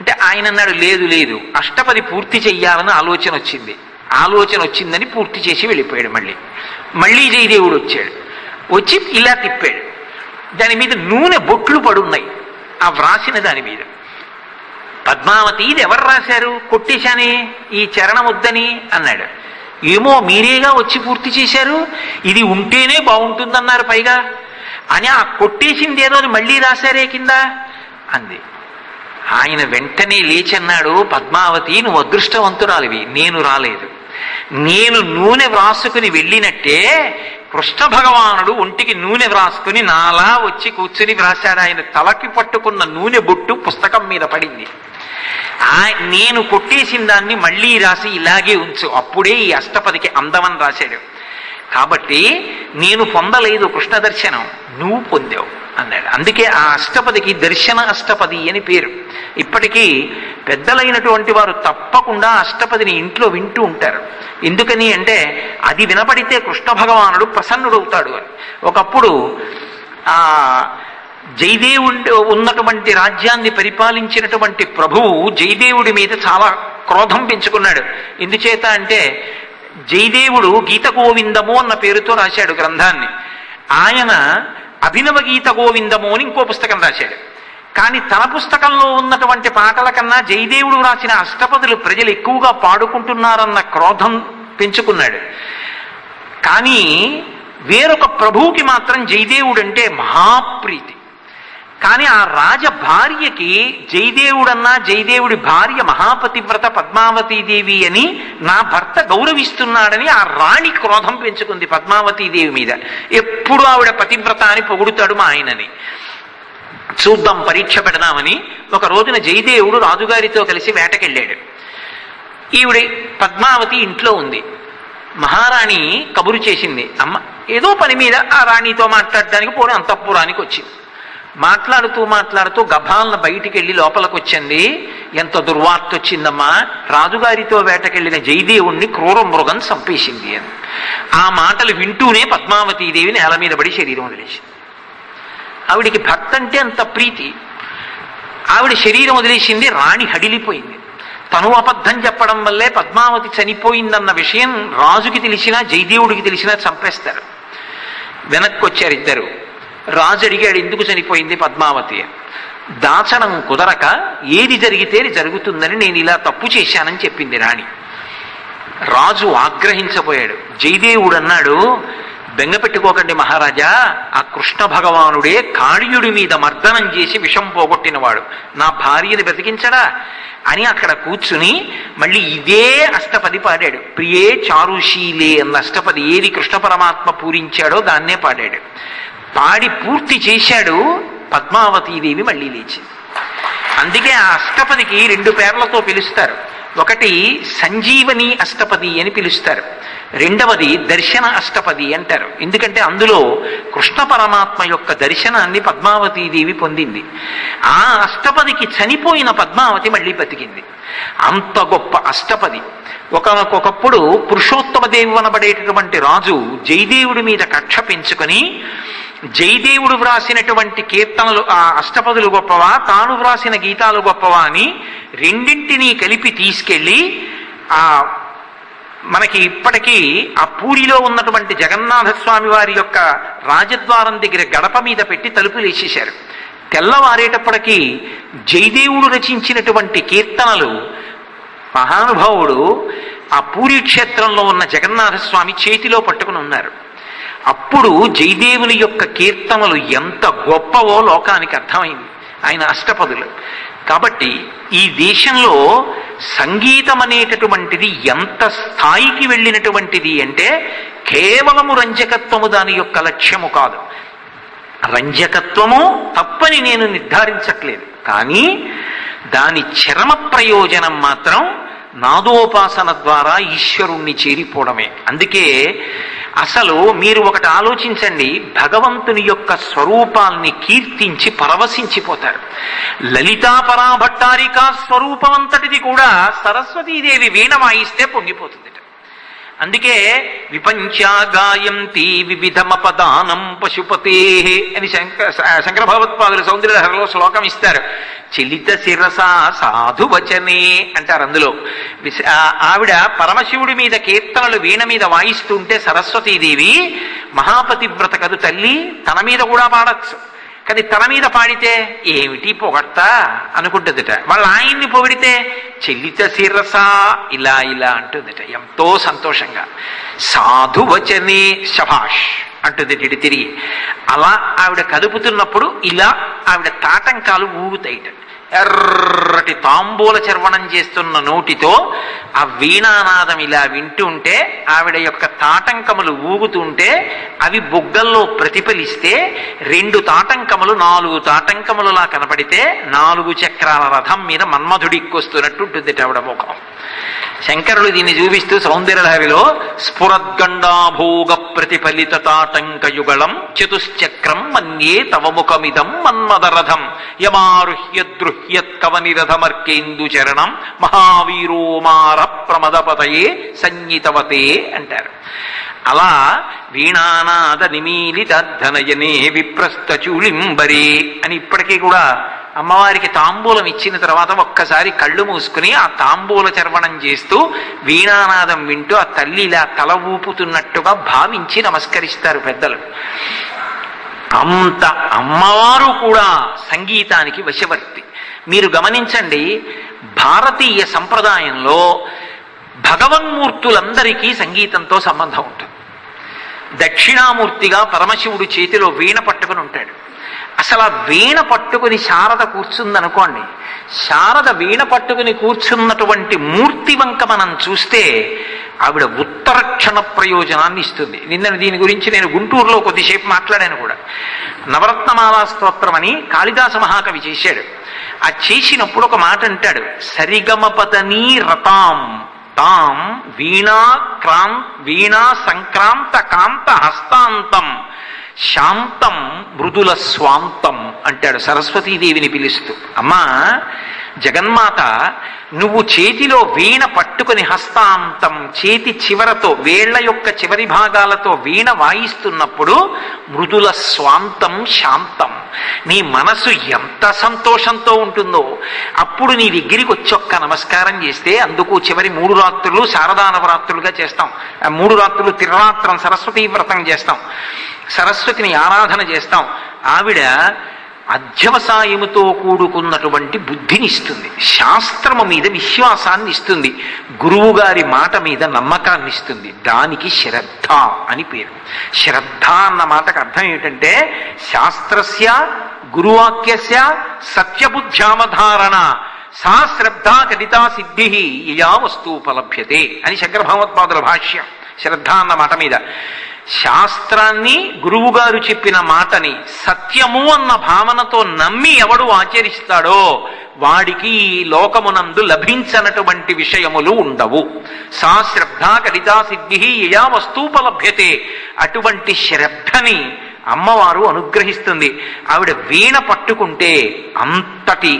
అంటే ఆయన అన్నాడు, లేదు లేదు, అష్టపది పూర్తి చెయ్యాలని ఆలోచన వచ్చింది ఆలోచన వచ్చిందని పూర్తి చేసి వెళ్ళిపోయాడు. మళ్ళీ మళ్ళీ జయదేవుడు వచ్చాడు. వచ్చి ఇలా తిప్పాడు. దాని మీద నూనె బొట్లు పడున్నాయి ఆ వ్రాసిన దాని మీద. పద్మావతి, ఇది ఎవరు రాశారు? కొట్టేశానే, ఈ చరణం వద్దని అన్నాడు. ఏమో మీరేగా వచ్చి పూర్తి చేశారు, ఇది ఉంటేనే బాగుంటుందన్నారు పైగా అని ఆ కొట్టేసింది ఏదో అని మళ్ళీ రాశారే కింద అంది. ఆయన వెంటనే లేచన్నాడు, పద్మావతి నువ్వు అదృష్టవంతురాలివి, నేను రాలేదు. నేను నూనె వ్రాసుకుని వెళ్ళినట్టే కృష్ణ భగవానుడు ఒంటికి నూనె వ్రాసుకుని నాలా వచ్చి కూర్చుని వ్రాశాడు. ఆయన తలకి పట్టుకున్న నూనె బొట్టు పుస్తకం మీద పడింది. ఆ నేను కొట్టేసిన దాన్ని మళ్ళీ రాసి ఇలాగే ఉంచు, అప్పుడే ఈ అష్టపదికి అందమని రాశాడు. కాబట్టి నేను పొందలేదు కృష్ణ దర్శనం, నువ్వు పొందావు అన్నాడు. అందుకే ఆ అష్టపదికి దర్శన అష్టపది అని పేరు. ఇప్పటికీ పెద్దలైనటువంటి వారు తప్పకుండా అష్టపదిని ఇంట్లో వింటూ ఉంటారు. ఎందుకని అంటే అది వినపడితే కృష్ణ భగవానుడు ప్రసన్నుడవుతాడు అని. ఒకప్పుడు ఆ జయదేవుడు ఉన్నటువంటి రాజ్యాన్ని పరిపాలించినటువంటి ప్రభువు జయదేవుడి మీద చాలా క్రోధం పెంచుకున్నాడు. ఎందుచేత అంటే జయదేవుడు గీత గోవిందము అన్న పేరుతో రాశాడు గ్రంథాన్ని. ఆయన అభినవ గీత గోవిందము అని ఇంకో పుస్తకం రాశాడు. కానీ తన పుస్తకంలో ఉన్నటువంటి పాటల కన్నా జయదేవుడు రాసిన అష్టపదులు ప్రజలు ఎక్కువగా పాడుకుంటున్నారన్న క్రోధం పెంచుకున్నాడు. కానీ వేరొక ప్రభువుకి మాత్రం జయదేవుడు అంటే మహాప్రీతి. కానీ ఆ రాజ భార్యకి జయదేవుడన్నా జయదేవుడి భార్య మహాపతివ్రత పద్మావతీదేవి అని నా భర్త గౌరవిస్తున్నాడని ఆ రాణి క్రోధం పెంచుకుంది పద్మావతీదేవి మీద. ఎప్పుడు ఆవిడ పతివ్రత అని పొగుడుతాడు మా ఆయనని, చూద్దాం పరీక్ష పెడదామని. ఒక రోజున జయదేవుడు రాజుగారితో కలిసి వేటకెళ్ళాడు. ఈవిడ పద్మావతి ఇంట్లో ఉంది. మహారాణి కబురు చేసింది. అమ్మ ఏదో పని మీద ఆ రాణితో మాట్లాడడానికి పోనీ అంతఃపురానికి వచ్చింది. మాట్లాడుతూ మాట్లాడుతూ గభాలను బయటికి వెళ్ళి లోపలికి వచ్చింది. ఎంత దుర్వార్త వచ్చిందమ్మా, రాజుగారితో వేటకెళ్ళిన జయదేవుణ్ణి క్రూర మృగం చంపేసింది అని. ఆ మాటలు వింటూనే పద్మావతీదేవి నేల మీద పడి శరీరం వదిలేసింది. ఆవిడికి భర్త అంటే అంత ప్రీతి. ఆవిడ శరీరం వదిలేసింది. రాణి హడిలిపోయింది. తను అబద్ధం చెప్పడం వల్లే పద్మావతి చనిపోయిందన్న విషయం రాజుకి తెలిసినా జయదేవుడికి తెలిసినా చంపేస్తారు. వెనక్కి వచ్చారు ఇద్దరు. రాజు అడిగాడు, ఎందుకు చనిపోయింది పద్మావతి? దాచడం కుదరక ఏది జరిగితే జరుగుతుందని నేను ఇలా తప్పు చేశానని చెప్పింది రాణి. రాజు ఆగ్రహించబోయాడు. జయదేవుడు అన్నాడు, బెంగ పెట్టుకోకండి మహారాజా, ఆ కృష్ణ భగవానుడే కాళీయుడి మీద మర్దనం చేసి విషం పోగొట్టినవాడు, నా భార్యని బ్రతికించడా అని అక్కడ కూర్చుని మళ్ళీ ఇదే అష్టపది పాడాడు. ప్రియే చారుశీలే అన్న అష్టపది ఏది కృష్ణ పరమాత్మ పూరించాడో దాన్నే పాడాడు. పాడి పూర్తి చేశాడు. పద్మావతీదేవి మళ్ళీ లేచింది. అందుకే ఆ అష్టపదికి రెండు పేర్లతో పిలుస్తారు. ఒకటి సంజీవని అష్టపది అని పిలుస్తారు, రెండవది దర్శన అష్టపది అంటారు. ఎందుకంటే అందులో కృష్ణ పరమాత్మ యొక్క దర్శనాన్ని పద్మావతీదేవి పొందింది. ఆ అష్టపదికి చనిపోయిన పద్మావతి మళ్ళీ బతికింది. అంత గొప్ప అష్టపది. ఒకనకొకప్పుడు పురుషోత్తమ దేవి అనబడేటటువంటి రాజు జయదేవుడి మీద కక్ష పెంచుకొని, జయదేవుడు వ్రాసినటువంటి కీర్తనలు ఆ అష్టపదులు గొప్పవా, తాను వ్రాసిన గీతాలు గొప్పవా అని రెండింటినీ కలిపి తీసుకెళ్ళి ఆ మనకి ఇప్పటికీ ఆ పూరిలో ఉన్నటువంటి జగన్నాథస్వామి వారి యొక్క రాజద్వారం దగ్గర గడప మీద పెట్టి తలుపులు వేసేశారు. తెల్లవారేటప్పటికీ జయదేవుడు రచించినటువంటి కీర్తనలు మహానుభావుడు ఆ పూరి క్షేత్రంలో ఉన్న జగన్నాథస్వామి చేతిలో పట్టుకుని ఉన్నారు. అప్పుడు జయదేవుని యొక్క కీర్తనలు ఎంత గొప్పవో లోకానికి అర్థమైంది, ఆయన అష్టపదులు. కాబట్టి ఈ దేశంలో సంగీతం అనేటటువంటిది ఎంత స్థాయికి వెళ్ళినటువంటిది అంటే, కేవలము రంజకత్వము దాని యొక్క లక్ష్యము కాదు. రంజకత్వము తప్పని నేను నిర్ధారించట్లేదు, కానీ దాని చరమ ప్రయోజనం మాత్రం నాదోపాసన ద్వారా ఈశ్వరుణ్ణి చేరిపోవడమే. అందుకే అసలు మీరు ఒకటి ఆలోచించండి, భగవంతుని యొక్క స్వరూపాల్ని కీర్తించి పరవశించిపోతారు. లలితాపరా భట్టారికా స్వరూపమంతటిది కూడా సరస్వతీదేవి వీణ వాయిస్తే పొంగిపోతుందిట. అందుకే విపంచా గాయంతి వివిధమ పదానం పశుపతే అని శంకర శంకర భగవత్పాదులు సౌందర్యహరలో శ్లోకం ఇస్తారు. చలిత శిరసా సాధువచనే అంటారు. అందులో ఆవిడ పరమశివుడి మీద కీర్తనలు వీణ మీద వాయిస్తుంటే సరస్వతీదేవి మహాపతివ్రత కదు తల్లి, తన మీద కూడా పాడచ్చు, కానీ తన మీద పాడితే ఏమిటి పొగడతా అనుకుంటుందిట. వాళ్ళ ఆయన్ని పొగిడితే చెల్లిత శిరసా ఇలా ఇలా అంటుందిట ఎంతో సంతోషంగా. సాధువచనే శభాష్ అంటుంది తిరిగి. అలా ఆవిడ కదుపుతున్నప్పుడు ఇలా ఆవిడ తాటంకాలు ఊగుతాయిట. ఎర్రటి తాంబూల చర్వణం చేస్తున్న నోటితో ఆ వీణానాదం ఇలా వింటుంటే, ఆవిడ యొక్క తాటంకములు ఊగుతుంటే అవి బొగ్గల్లో ప్రతిఫలిస్తే రెండు తాటంకములు నాలుగు తాటంకములలా కనపడితే నాలుగు చక్రాల రథం మీద మన్మధుడిక్కొస్తున్నట్టు ఉంటుంది ఆవిడ ముఖం. శంకరులు దీన్ని చూపిస్తూ సౌందర్యలహరిలో స్ఫురద్గండాభోగ ప్రతిఫలిత తాటంకయుగళం చతుశ్చక్రం మన్యే తవ ముఖమిదం మన్మదరథం యమారుహ్యదృహ్యత్ కవనిరథమర్కేందు చరణం మహావీరోమార ప్రమదపతయే సంగీతవతే అంటారు. అలా వీణానాద నిమీలితనయనే విప్రస్థచూళింబరే అని ఇప్పటికీ కూడా అమ్మవారికి తాంబూలం ఇచ్చిన తర్వాత ఒక్కసారి కళ్ళు మూసుకుని ఆ తాంబూల చర్వణం చేస్తూ వీణానాదం వింటూ ఆ తల్లి ఇలా తల ఊపుతున్నట్టుగా భావించి నమస్కరిస్తారు పెద్దలు. అంత అమ్మవారు కూడా సంగీతానికి వశవర్తి. మీరు గమనించండి, భారతీయ సంప్రదాయంలో భగవన్మూర్తులందరికీ సంగీతంతో సంబంధం ఉంటుంది. దక్షిణామూర్తిగా పరమశివుడు చేతిలో వీణ పట్టుకుని ఉంటాడు. అసలు ఆ వీణ పట్టుకుని శారద కూర్చుందనుకోండి, శారద వీణ పట్టుకుని కూర్చున్నటువంటి మూర్తి వంక మనం చూస్తే ఆవిడ ఉత్తర క్షణ ప్రయోజనాన్ని ఇస్తుంది. నిన్న దీని గురించి నేను గుంటూరులో కొద్దిసేపు మాట్లాడాను కూడా. నవరత్నమాలా స్తోత్రం అని కాళిదాస మహాకవి చేశాడు. ఆ చేసినప్పుడు ఒక మాట అంటాడు, సరిగమపతనీ రతాం తాం వీణా క్రాం వీణా సంక్రాంత కాంత హస్తాంతం శాంతం మృదుల స్వాంతం అంటాడు సరస్వతీదేవిని పిలుస్తూ. అమ్మా, జగన్మాత నువ్వు చేతిలో వీణ పట్టుకొని హస్తాంతం చేతి చివరతో వేళ్ల యొక్క చివరి భాగాలతో వీణ వాయిస్తున్నప్పుడు మృదుల స్వాంతం శాంతం నీ మనసు ఎంత సంతోషంతో ఉంటుందో. అప్పుడు నీ దగ్గరికి వచ్చి ఒక్క నమస్కారం చేస్తే, అందుకు చివరి మూడు రాత్రులు శారదా నవరాత్రులుగా చేస్తాం, మూడు రాత్రులు తిరురాత్రం సరస్వతీ వ్రతం చేస్తాం, సరస్వతిని ఆరాధన చేస్తాం. ఆవిడ అధ్యవసాయముతో కూడుకున్నటువంటి బుద్ధిని ఇస్తుంది, శాస్త్రము మీద విశ్వాసాన్ని ఇస్తుంది, గురువు గారి మాట మీద నమ్మకాన్ని ఇస్తుంది. దానికి శ్రద్ధ అని పేరు. శ్రద్ధ అన్న మాటకు అర్థం ఏమిటంటే శాస్త్రస్య గురువాక్యస్య సత్యబుద్ధ్యావధారణ సా శ్రద్ధా కథితా సిద్ధి యా వస్తుపలభ్యతే అని శంకర భగవత్పాదుల భాష్యం. శ్రద్ధ అన్న మాట మీద శాస్త్రాన్ని, గురువుగారు చెప్పిన మాటని సత్యము అన్న భావనతో నమ్మి ఎవడు ఆచరిస్తాడో వాడికి ఈ లోకమునందు లభించనటువంటి విషయములు ఉండవు. సా శ్రద్ధా కలితా సిద్ధి యయా వస్తుపలభ్యతే, అటువంటి శ్రద్ధని అమ్మవారు అనుగ్రహిస్తుంది. ఆవిడ వీణ పట్టుకుంటే అంతటి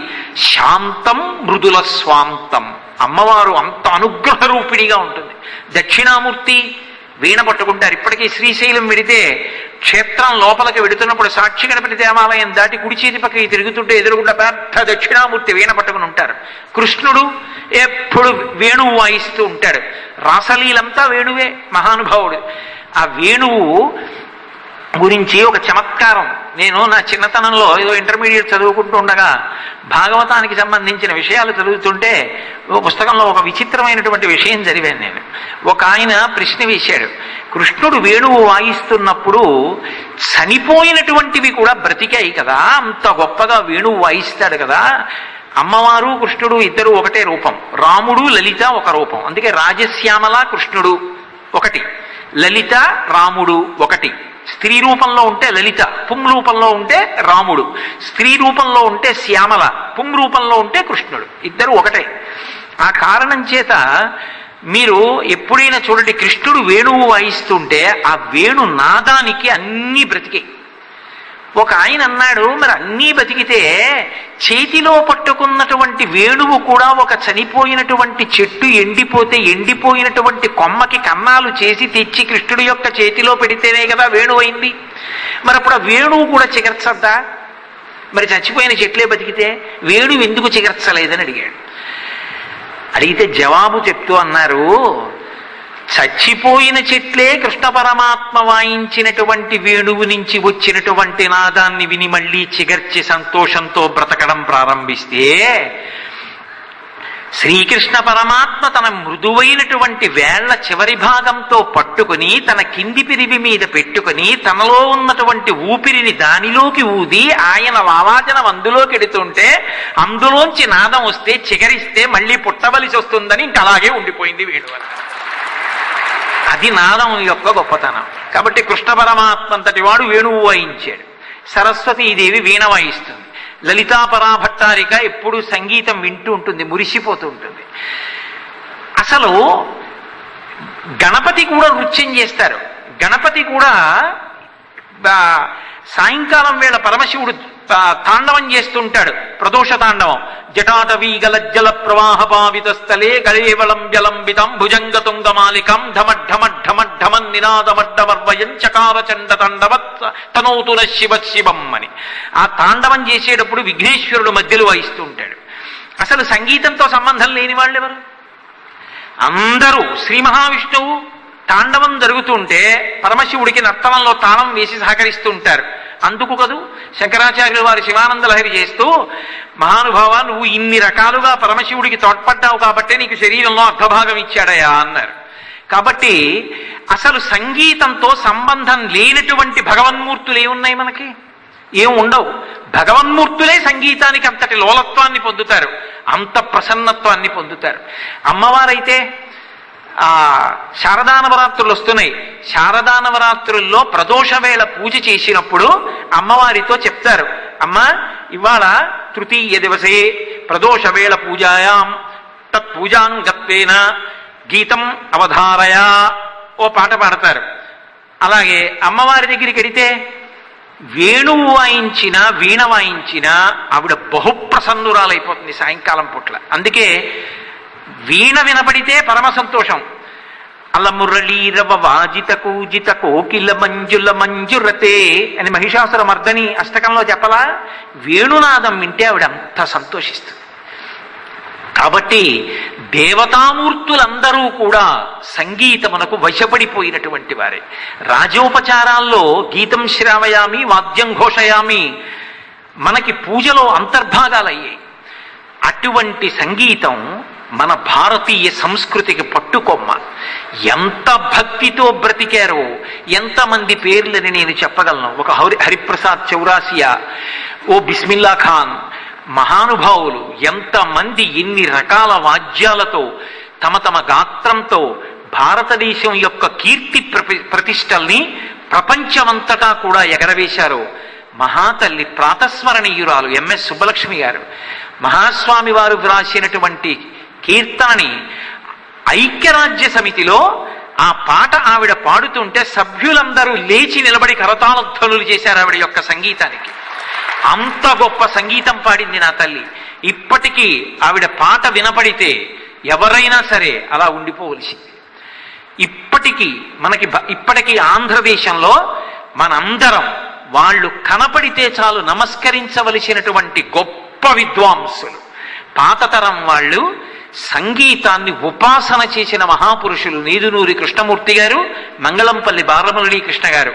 శాంతం మృదుల స్వాంతం, అమ్మవారు అంత అనుగ్రహ రూపిణిగా ఉంటుంది. దక్షిణామూర్తి వీణ పట్టుకుంటారు. ఇప్పటికీ శ్రీశైలం వెడితే క్షేత్రం లోపలికి వెడుతున్నప్పుడు సాక్షి గణపతి దేవాలయం దాటి కుడి చేతి పక్కకి తిరుగుతుంటే ఎదురుగుండా పెద్ద దక్షిణామూర్తి వీణ పట్టుకుని ఉంటారు. కృష్ణుడు ఎప్పుడు వేణువు వాయిస్తూ ఉంటాడు. రాసలీలంతా వేణువే మహానుభావుడు. ఆ వేణువు గురించి ఒక చమత్కారం. నేను నా చిన్నతనంలో ఏదో ఇంటర్మీడియట్ చదువుకుంటూ ఉండగా భాగవతానికి సంబంధించిన విషయాలు చదువుతుంటే ఓ పుస్తకంలో ఒక విచిత్రమైనటువంటి విషయం చదివాను నేను. ఒక ఆయన ప్రశ్న వేశాడు, కృష్ణుడు వేణువు వాయిస్తున్నప్పుడు చనిపోయినటువంటివి కూడా బ్రతికాయి కదా, అంత గొప్పగా వేణువు వాయిస్తాడు కదా, అమ్మవారు కృష్ణుడు ఇద్దరు ఒకటే రూపం, రాముడు లలిత ఒక రూపం, అందుకే రాజశ్యామల కృష్ణుడు ఒకటి, లలిత రాముడు ఒకటి. స్త్రీ రూపంలో ఉంటే లలిత, పుంగ్ రూపంలో ఉంటే రాముడు, స్త్రీ రూపంలో ఉంటే శ్యామల, పుంగ్ రూపంలో ఉంటే కృష్ణుడు, ఇద్దరు ఒకటే. ఆ కారణం చేత మీరు ఎప్పుడైనా చూడండి, కృష్ణుడు వేణువు వాయిస్తుంటే ఆ వేణు నాదానికి అన్నీ బ్రతికాయి. ఒక ఆయన అన్నాడు, మరి అన్నీ బతికితే చేతిలో పట్టుకున్నటువంటి వేణువు కూడా ఒక చనిపోయినటువంటి చెట్టు ఎండిపోతే ఎండిపోయినటువంటి కొమ్మకి కన్నాలు చేసి తెచ్చి కృష్ణుడి యొక్క చేతిలో పెడితేనే కదా వేణువు అయింది. మరి అప్పుడు ఆ వేణువు కూడా చికిత్సద్దా? మరి చచ్చిపోయిన చెట్లే బతికితే వేణువు ఎందుకు చికిత్సలేదని అడిగాడు. అడిగితే జవాబు చెప్తూ అన్నారు, చచ్చిపోయిన చెట్లే కృష్ణ పరమాత్మ వాయించినటువంటి వేణువు నుంచి వచ్చినటువంటి నాదాన్ని విని మళ్ళీ చిగర్చి సంతోషంతో బ్రతకడం ప్రారంభిస్తే, శ్రీకృష్ణ పరమాత్మ తన మృదువైనటువంటి వేళ్ల చివరి భాగంతో పట్టుకుని తన కింది పిరివి మీద పెట్టుకుని తనలో ఉన్నటువంటి ఊపిరిని దానిలోకి ఊది ఆయన లాలాజనం అందులోకి ఎడుతుంటే అందులోంచి నాదం వస్తే చిగరిస్తే మళ్ళీ పుట్టవలసి వస్తుందని ఇంకా అలాగే ఉండిపోయింది వేణువు. అది నాదం యొక్క గొప్పతనం. కాబట్టి కృష్ణ పరమాత్మ అంతటి వాడు వేణువు వాయించాడు, సరస్వతీదేవి వీణ వాయిస్తుంది, లలితా పరాభట్టారిక ఎప్పుడు సంగీతం వింటూ ఉంటుంది, మురిసిపోతూ ఉంటుంది. అసలు గణపతి కూడా నృత్యం చేస్తారు. గణపతి కూడా సాయంకాలం వేళ పరమశివుడు తాండవం చేస్తుంటాడు, ప్రదోష తాండవం. జటాటవీ గలజ్జల ప్రవాహ భావిత స్థలే గళేవళం జలంబితం భుజంగ తుంగమాలికం ఢమఢమఢమఢమన్ నినాదమడ్డమర్వయం చకార చండ తాండవత్ తనోతున శివ శివం అని ఆ తాండవం చేసేటప్పుడు విఘ్నేశ్వరుడు మధ్యలో వాయిస్తూ ఉంటాడు. అసలు సంగీతంతో సంబంధం లేని వాళ్ళు ఎవరు? అందరూ శ్రీ మహావిష్ణువు తాండవం జరుగుతుంటే పరమశివుడికి నర్తనంలో తాళం వేసి సహకరిస్తూ ఉంటారు. అందుకు కదూ శంకరాచార్యుల వారి శివానంద లహరి చేస్తూ, మహానుభావ నువ్వు ఇన్ని రకాలుగా పరమశివుడికి తోడ్పడ్డావు కాబట్టి నీకు శరీరంలో అర్ధభాగం ఇచ్చాడయా అన్నారు. కాబట్టి అసలు సంగీతంతో సంబంధం లేనటువంటి భగవన్మూర్తులు ఏమున్నాయి మనకి? ఏం ఉండవు. భగవన్మూర్తులే సంగీతానికి అంతటి లోలత్వాన్ని పొందుతారు, అంత ప్రసన్నత్వాన్ని పొందుతారు. అమ్మవారైతే ఆ శారదా నవరాత్రులు వస్తున్నాయి, శారదా నవరాత్రుల్లో ప్రదోషవేళ పూజ చేసినప్పుడు అమ్మవారితో చెప్తారు, అమ్మ ఇవాళ తృతీయ దివసే ప్రదోషవేళ పూజాయాం తత్ పూజాంగత్వేన గీతం అవధారయా ఓ పాట పాడతారు. అలాగే అమ్మవారి దగ్గరికి వెడితే వేణు వాయించినా వీణ వాయించినా ఆవిడ బహుప్రసన్నురాలైపోతుంది సాయంకాలం పూట్ల. అందుకే వీణ వినపడితే పరమ సంతోషం. అల మురళీరవ వాజిత కూజిత కోకిల మంజుల మంజురతే అని మహిషాసుర మర్దని అష్టకంలో చెప్పలా, వేణునాదం వింటే ఆవిడ అంత సంతోషిస్తుంది. కాబట్టి దేవతామూర్తులందరూ కూడా సంగీతమునకు వశపడిపోయినటువంటి వారే. రాజోపచారాల్లో గీతం శ్రావయామి వాద్యం ఘోషయామి మనకి పూజలో అంతర్భాగాలయ్యాయి. అటువంటి సంగీతం మన భారతీయ సంస్కృతికి పట్టుకొమ్మ. ఎంత భక్తితో బ్రతికారో ఎంతమంది పేర్లని నేను చెప్పగలను. ఒక హరి హరిప్రసాద్ చౌరాసియా, ఓ బిస్మిల్లా ఖాన్ మహానుభావులు ఎంతమంది ఎన్ని రకాల వాద్యాలతో తమ తమ గాత్రంతో భారతదేశం యొక్క కీర్తి ప్రతిష్టల్ని ప్రపంచమంతటా కూడా ఎగరవేశారు. మహాతల్లి ప్రాతస్మరణీయురాలు ఎంఎస్ సుబ్బలక్ష్మి గారు మహాస్వామి వారు వ్రాసినటువంటి కీర్తనని ఐక్యరాజ్య సమితిలో ఆ పాట ఆవిడ పాడుతుంటే సభ్యులందరూ లేచి నిలబడి కరతాళధ్వనులు చేశారు ఆవిడ యొక్క సంగీతానికి. అంత గొప్ప సంగీతం పాడింది నా తల్లి. ఇప్పటికీ ఆవిడ పాట వినపడితే ఎవరైనా సరే అలా ఉండిపోవలసింది. ఇప్పటికీ మనకి ఇప్పటికీ ఆంధ్రదేశంలో మనందరం వాళ్ళు కనపడితే చాలు నమస్కరించవలసినటువంటి గొప్ప విద్వాంసులు. పాతతరం వాళ్ళు సంగీతాన్ని ఉపాసన చేసిన మహాపురుషులు నీదునూరి కృష్ణమూర్తి గారు, మంగళంపల్లి బాలమురళీ కృష్ణ గారు.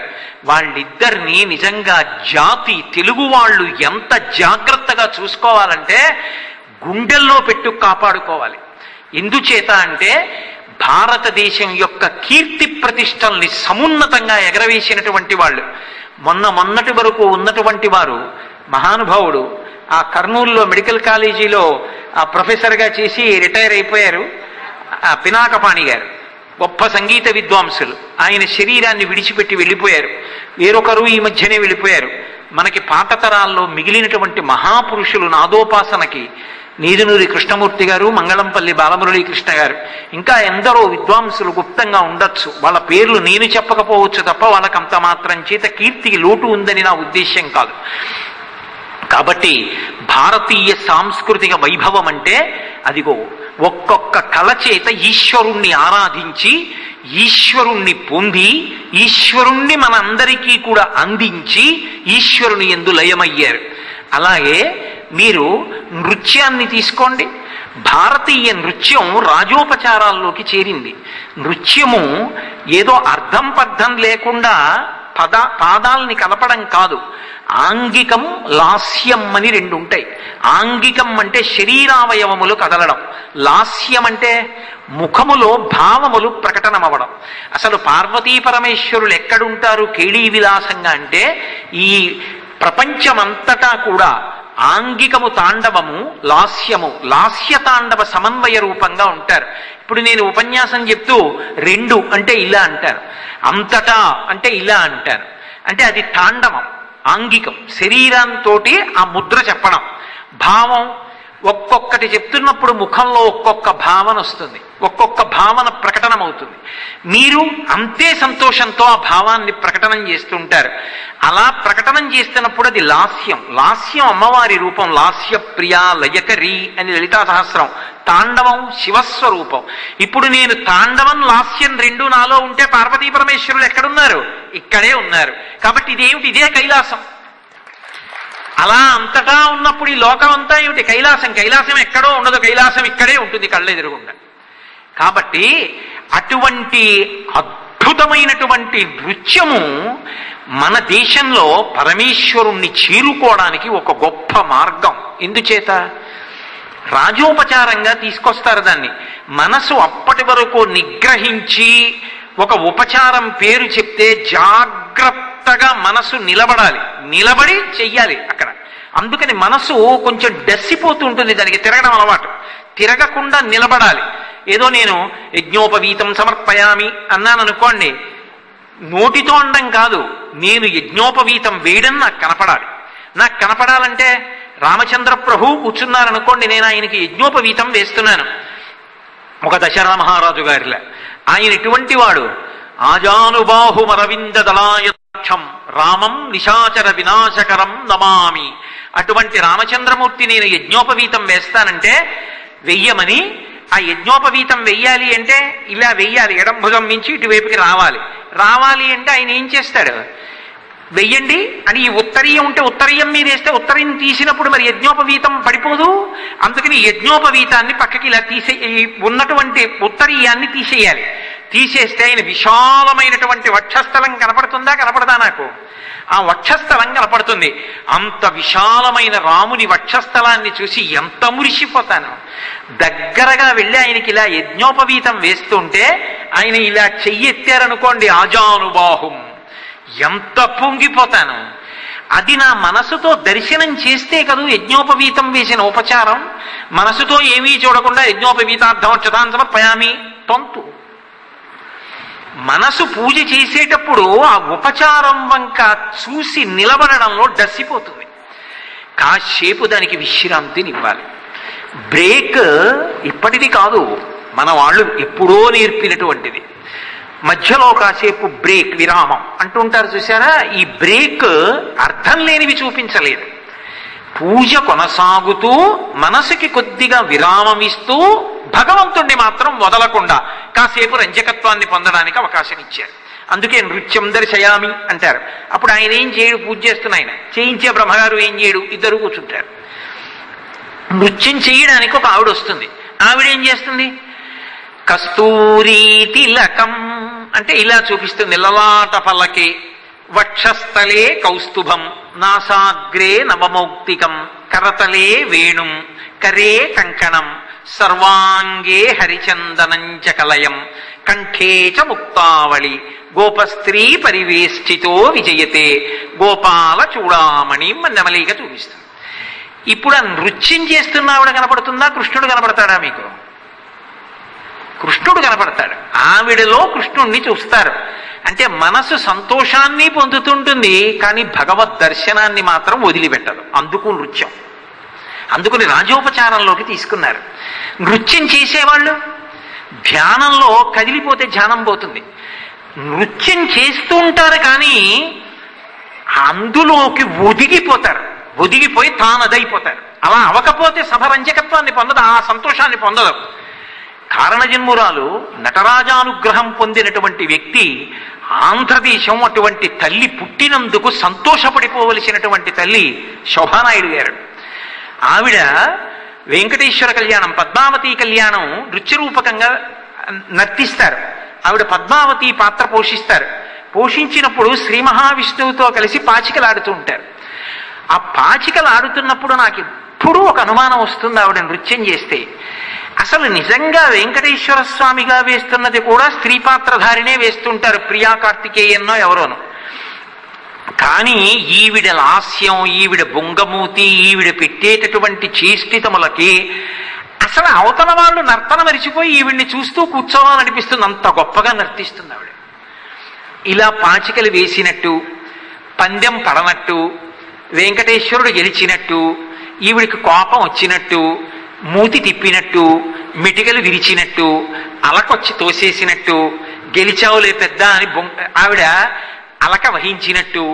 వాళ్ళిద్దరినీ నిజంగా జాతి తెలుగు వాళ్ళు ఎంత జాగ్రత్తగా చూసుకోవాలంటే గుండెల్లో పెట్టు కాపాడుకోవాలి. ఎందుచేత అంటే భారతదేశం యొక్క కీర్తి ప్రతిష్టల్ని సమున్నతంగా ఎగరవేసినటువంటి వాళ్ళు. మొన్న మొన్నటి వరకు ఉన్నటువంటి వారు మహానుభావుడు ఆ కర్నూలులో మెడికల్ కాలేజీలో ఆ ప్రొఫెసర్గా చేసి రిటైర్ అయిపోయారు ఆ పినాకపాణి గారు. గొప్ప సంగీత విద్వాంసులు. ఆయన శరీరాన్ని విడిచిపెట్టి వెళ్ళిపోయారు. వేరొకరు ఈ మధ్యనే వెళ్ళిపోయారు. మనకి పాత తరాల్లో మిగిలినటువంటి మహాపురుషులు నాదోపాసనకి నీదునూరి కృష్ణమూర్తి గారు, మంగళంపల్లి బాలమురళీ కృష్ణ గారు, ఇంకా ఎందరో విద్వాంసులు గుప్తంగా ఉండొచ్చు. వాళ్ళ పేర్లు నేను చెప్పకపోవచ్చు తప్ప వాళ్ళకంత మాత్రం చేత కీర్తికి లోటు ఉందని నా ఉద్దేశ్యం కాదు. కాబట్టి భారతీయ సాంస్కృతిక వైభవం అంటే అదిగో ఒక్కొక్క కళ చేత ఈశ్వరుణ్ణి ఆరాధించి ఈశ్వరుణ్ణి పొంది ఈశ్వరుణ్ణి మనందరికీ కూడా అందించి ఈశ్వరుని యందు లయమయ్యారు. అలాగే మీరు నృత్యాన్ని తీసుకోండి. భారతీయ నృత్యం రాజోపచారాల్లోకి చేరింది. నృత్యము ఏదో అర్థం పర్థం లేకుండా పద పాదాలని కలపడం కాదు. ఆంగికం, లాస్యం అని రెండు ఉంటాయి. ఆంగికం అంటే శరీరావయవములు కదలడం, లాస్యం అంటే ముఖములో భావములు ప్రకటనమవడం. అసలు పార్వతీ పరమేశ్వరులు ఎక్కడుంటారు కేళీ విలాసంగా అంటే ఈ ప్రపంచమంతటా కూడా ఆంగికము తాండవము, లాస్యము లాస్య తాండవ సమన్వయ రూపంగా ఉంటారు. ఇప్పుడు నేను ఉపన్యాసం చెప్తూ రెండు అంటే ఇలా అంటాను, అంతటా అంటే ఇలా అంటాను. అంటే అది తాండవం, ఆంగికం, శరీరంతో ఆ ముద్ర చెప్పడం. భావం ఒక్కొక్కటి చెప్తున్నప్పుడు ముఖంలో ఒక్కొక్క భావన వస్తుంది, ఒక్కొక్క భావన ప్రకటనమవుతుంది. మీరు అంతే సంతోషంతో ఆ భావాన్ని ప్రకటనం చేస్తుంటారు. అలా ప్రకటనం చేస్తున్నప్పుడు అది లాస్యం. లాస్యం అమ్మవారి రూపం, లాస్య ప్రియా లయకరి అని లలితా సహస్రం. తాండవం శివస్వరూపం. ఇప్పుడు నేను తాండవం లాస్యం రెండు నాలో ఉంటే పార్వతీ పరమేశ్వరులు ఎక్కడున్నారు? ఇక్కడే ఉన్నారు. కాబట్టి ఇదేమిటి? ఇదే కైలాసం. అలా అంతటా ఉన్నప్పుడు ఈ లోకం అంతా ఏమిటి? కైలాసం. కైలాసం ఎక్కడో ఉండదు, కైలాసం ఇక్కడే ఉంటుంది కళ్ళెదురుగుండా. కాబట్టి అటువంటి అద్భుతమైనటువంటి నృత్యము మన దేశంలో పరమేశ్వరుణ్ణి చేరుకోవడానికి ఒక గొప్ప మార్గం. ఎందుచేత రాజోపచారంగా తీసుకొస్తారు దాన్ని. మనసు అప్పటి వరకు నిగ్రహించి ఒక ఉపచారం పేరు చెప్తే జాగ్రత్త మనసు నిలబడాలి, నిలబడి చెయ్యాలి అక్కడ. అందుకని మనసు కొంచెం డెస్సిపోతూ ఉంటుంది, దానికి తిరగడం అలవాటు. తిరగకుండా నిలబడాలి. ఏదో నేను యజ్ఞోపవీతం సమర్పయామి అన్నాను అనుకోండి, నోటితో అనడం కాదు, నేను యజ్ఞోపవీతం వేయడం నాకు కనపడాలి. నాకు కనపడాలంటే రామచంద్ర ప్రభు కూర్చున్నారనుకోండి, నేను ఆయనకి యజ్ఞోపవీతం వేస్తున్నాను ఒక దశరథ మహారాజు గారిలా. ఆయన ఇటువంటి వాడు. ఆజానుబాహు మరవింద దళాయ రామం నిశాచర వినాశకరం నమామి. అటువంటి రామచంద్రమూర్తి నేను యజ్ఞోపవీతం వేస్తానంటే వెయ్యమని, ఆ యజ్ఞోపవీతం వెయ్యాలి అంటే ఇలా వెయ్యాలి, ఎడంభుజం నుంచి ఇటువైపుకి రావాలి. రావాలి అంటే ఆయన ఏం చేస్తాడు, వెయ్యండి అని ఈ ఉత్తరీయం ఉంటే ఉత్తరీయం మీద వేస్తే ఉత్తరీయం తీసినప్పుడు మరి యజ్ఞోపవీతం పడిపోదు. అందుకని యజ్ఞోపవీతాన్ని పక్కకి ఇలా తీసే, ఉన్నటువంటి ఉత్తరీయాన్ని తీసేయాలి. తీసేస్తే ఆయన విశాలమైనటువంటి వక్షస్థలం కనపడుతుందా, కనపడదా నాకు? ఆ వక్షస్థలం కనపడుతుంది. అంత విశాలమైన రాముని వక్షస్థలాన్ని చూసి ఎంత మురిసిపోతాను. దగ్గరగా వెళ్ళి ఆయనకి ఇలా యజ్ఞోపవీతం వేస్తుంటే ఆయన ఇలా చెయ్యెత్తారనుకోండి, ఆజానుబాహుం, ఎంత పొంగిపోతాను. అది నా మనసుతో దర్శనం చేస్తే కదూ యజ్ఞోపవీతం వేసిన ఉపచారం. మనసుతో ఏమీ చూడకుండా యజ్ఞోపవీతార్థం అక్షతాన్ సమర్పయామి పంతు. మనసు పూజ చేసేటప్పుడు ఆ ఉపచారం వంక చూసి నిలబడడంలో డస్సిపోతుంది. కాసేపు దానికి విశ్రాంతినివ్వాలి, బ్రేక్. ఇప్పటిది కాదు, మన వాళ్ళు ఎప్పుడో నేర్పినటువంటిది. మధ్యలో కాసేపు బ్రేక్, విరామం అంటుంటారు చూసారా. ఈ బ్రేక్ అర్థం లేనివి చూపించలేదు. పూజ కొనసాగుతూ మనసుకి కొద్దిగా విరామం ఇస్తూ భగవంతుణ్ణి మాత్రం వదలకుండా కాసేపు రంజకత్వాన్ని పొందడానికి అవకాశం ఇచ్చారు. అందుకే నృత్యం దర్శయామి అంటారు. అప్పుడు ఆయన ఏం చేయడు, పూజ చేస్తున్న ఆయన చేయించే బ్రహ్మగారు ఏం చేయడు, ఇద్దరు కూర్చుంటారు. నృత్యం చేయడానికి ఒక ఆవిడ వస్తుంది. ఆవిడేం చేస్తుంది, కస్తూరీ తిలకం అంటే ఇలా చూపిస్తుంది, లలాట పల్లకి వక్షస్థలే కౌస్తుభం, నాసాగ్రే నవమౌక్తికం, కరతలే వేణుం, కరే కంకణం, సర్వాంగే హరిచందనంచ కలయం, కంఠే చ ముక్తావళి, గోపస్త్రీ పరివేష్టితో విజయతే, గోపాల చూడామణి నెమలీగా చూపిస్తుంది. ఇప్పుడు ఆ నృత్యం చేస్తున్న ఆవిడ కనపడుతుందా, కృష్ణుడు కనపడతాడా మీకు? కృష్ణుడు కనపడతాడు. ఆవిడలో కృష్ణుణ్ణి చూస్తారు. అంటే మనసు సంతోషాన్ని పొందుతుంటుంది, కానీ భగవద్ దర్శనాన్ని మాత్రం వదిలిపెట్టదు. అందుకు నృత్యం, అందుకుని రాజోపచారంలోకి తీసుకున్నారు. నృత్యం చేసేవాళ్ళు ధ్యానంలో కదిలిపోతే ధ్యానం పోతుంది. నృత్యం చేస్తూ ఉంటారు కానీ అందులోకి ఒదిగిపోతారు, ఒదిగిపోయి తానదైపోతారు. అలా అవకపోతే సభరంజకత్వాన్ని పొందదు, ఆ సంతోషాన్ని పొందదు. కారణజన్మురాలు నటరాజానుగ్రహం పొందినటువంటి వ్యక్తి, ఆంధ్రదేశం అటువంటి తల్లి పుట్టినందుకు సంతోషపడిపోవలసినటువంటి తల్లి శోభానాయుడు గారు. ఆవిడ వెంకటేశ్వర కళ్యాణం, పద్మావతి కళ్యాణం నృత్యరూపకంగా నర్తిస్తారు. ఆవిడ పద్మావతి పాత్ర పోషిస్తారు. పోషించినప్పుడు శ్రీ మహావిష్ణువుతో కలిసి పాచికలు ఆడుతూ ఉంటారు. ఆ పాచికలు ఆడుతున్నప్పుడు నాకు ఎప్పుడూ ఒక అనుమానం వస్తుంది, ఆవిడ నృత్యం చేస్తే అసలు నిజంగా వెంకటేశ్వర స్వామిగా వేస్తున్నది కూడా స్త్రీ పాత్రధారినే వేస్తుంటారు, ప్రియా కార్తికేయన్నో ఎవరోనో. కానీ ఈవిడ లాస్యం, ఈవిడ బొంగమూతి, ఈవిడ పెట్టేటటువంటి చేష్టితములకి అసలు అవతల వాళ్ళు నర్తన మరిచిపోయి ఈవిడ్ని చూస్తూ కూర్చోవాలనిపిస్తుంది, అంత గొప్పగా నర్తిస్తుంది ఆవిడ. ఇలా పాచికలు వేసినట్టు, పందెం పడనట్టు, వెంకటేశ్వరుడు గెలిచినట్టు, ఈవిడికి కోపం వచ్చినట్టు, మూతి తిప్పినట్టు, మిటికలు విరిచినట్టు, అలకొచ్చి తోసేసినట్టు, గెలిచావులే పెద్ద అని ఆవిడ అలక వహించినట్టు.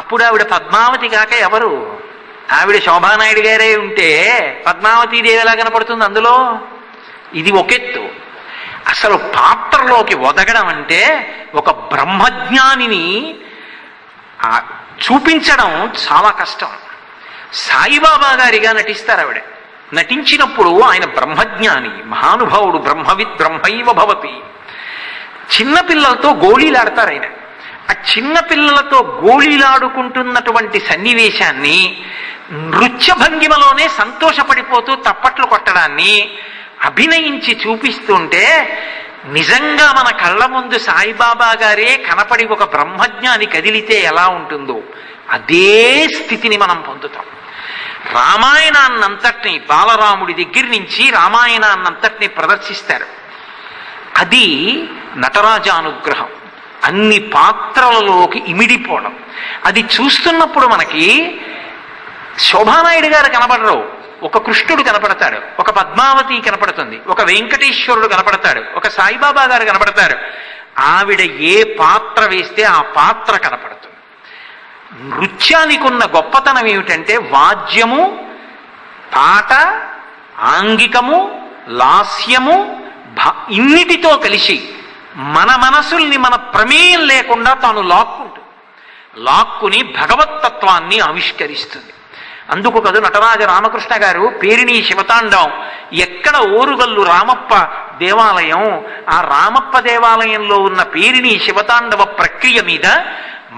అప్పుడు ఆవిడ పద్మావతి కాక ఎవరు? ఆవిడ శోభానాయుడు గారే ఉంటే పద్మావతి దేవి ఎలా కనపడుతుంది అందులో? ఇది ఒకెత్తు, అసలు పాత్రలోకి ఒదగడం అంటే ఒక బ్రహ్మజ్ఞానిని చూపించడం చాలా కష్టం. సాయిబాబా గారిగా నటిస్తారు ఆవిడ. నటించినప్పుడు ఆయన బ్రహ్మజ్ఞాని, మహానుభావుడు, బ్రహ్మవిత్ బ్రహ్మైవ భవతి. చిన్నపిల్లలతో గోళీలాడతారు ఆయన. ఆ చిన్నపిల్లలతో గోళీలాడుకుంటున్నటువంటి సన్నివేశాన్ని నృత్య భంగిమలోనే సంతోషపడిపోతూ తప్పట్లు కొట్టడాన్ని అభినయించి చూపిస్తుంటే నిజంగా మన కళ్ళ ముందు సాయిబాబా గారే కనపడి ఒక బ్రహ్మజ్ఞాని కదిలితే ఎలా ఉంటుందో అదే స్థితిని మనం పొందుతాం. రామాయణాన్నంతటిని, బాలరాముడి దగ్గర నుంచి రామాయణాన్నంతటిని ప్రదర్శిస్తారు. అది నటరాజానుగ్రహం, అన్ని పాత్రలలోకి ఇమిడిపోవడం. అది చూస్తున్నప్పుడు మనకి శోభానాయుడు గారు కనబడరు, ఒక కృష్ణుడు కనపడతాడు, ఒక పద్మావతి కనపడుతుంది, ఒక వెంకటేశ్వరుడు కనపడతాడు, ఒక సాయిబాబా గారు కనపడతారు. ఆవిడ ఏ పాత్ర వేస్తే ఆ పాత్ర కనపడుతుంది. నృత్యానికున్న గొప్పతనం ఏమిటంటే వాద్యము, పాట, ఆంగికము, లాస్యము ఇన్నిటితో కలిసి మన మనసుల్ని మన ప్రమేయం లేకుండా తాను లాక్కుంటుంది. లాక్కుని భగవత్తత్వాన్ని ఆవిష్కరిస్తుంది. అందుకు కదు నటరాజ రామకృష్ణ గారు పేరిణి శివతాండం, ఎక్కడ ఓరుగల్లు రామప్ప దేవాలయం, ఆ రామప్ప దేవాలయంలో ఉన్న పేరిణి శివతాండవ ప్రక్రియ మీద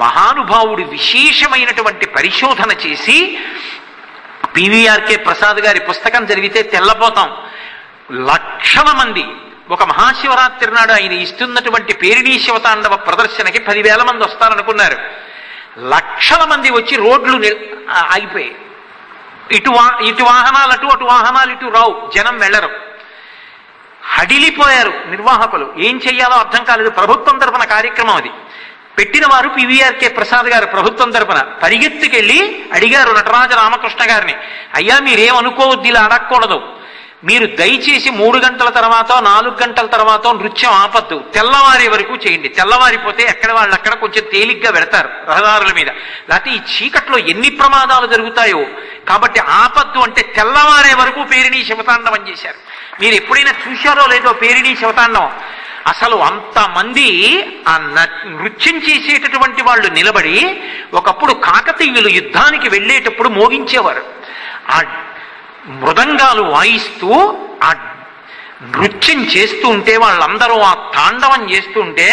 మహానుభావుడు విశేషమైనటువంటి పరిశోధన చేసి, పివిఆర్కే ప్రసాద్ గారి పుస్తకం జరిగితే తెల్లపోతాం, లక్షల మంది ఒక మహాశివరాత్రి నాడు ఆయన ఇస్తున్నటువంటి పేరిణీ శివతాండవ ప్రదర్శనకి పదివేల మంది వస్తారనుకున్నారు. లక్షల మంది వచ్చి రోడ్లు ఆగిపోయాయి. ఇటు వా ఇటు వాహనాలు అటు అటు వాహనాలు ఇటు రావు, జనం వెళ్ళరు, హడిలిపోయారు నిర్వాహకులు. ఏం చెయ్యాలో అర్థం కాలేదు. ప్రభుత్వం తరపున కార్యక్రమం అది పెట్టిన వారు పివిఆర్కే ప్రసాద్ గారు ప్రభుత్వం తరపున పరిగెత్తుకెళ్ళి అడిగారు నటరాజ రామకృష్ణ గారిని, అయ్యా మీరేమనుకోవద్దు, ఇలా అడగకూడదు, మీరు దయచేసి మూడు గంటల తర్వాత నాలుగు గంటల తర్వాత నృత్యం ఆపద్దు, తెల్లవారి వరకు చేయండి. తెల్లవారిపోతే ఎక్కడ వాళ్ళు అక్కడ కొంచెం తేలిగ్గా పెడతారు రహదారుల మీద, లేకపోతే ఈ చీకట్లో ఎన్ని ప్రమాదాలు జరుగుతాయో, కాబట్టి ఆపద్దు అంటే తెల్లవారే వరకు పేరిణీ శివతాండం అని చేశారు. మీరు ఎప్పుడైనా చూశారో లేదో పేరిణీ శివతాండం, అసలు అంతమంది ఆ నృత్యం చేసేటటువంటి వాళ్ళు నిలబడి, ఒకప్పుడు కాకతీయులు యుద్ధానికి వెళ్ళేటప్పుడు మోగించేవారు, ఆ మృదంగాలు వాయిస్తూ ఆ నృత్యం చేస్తూ ఉంటే వాళ్ళందరూ ఆ తాండవం చేస్తూ ఉంటే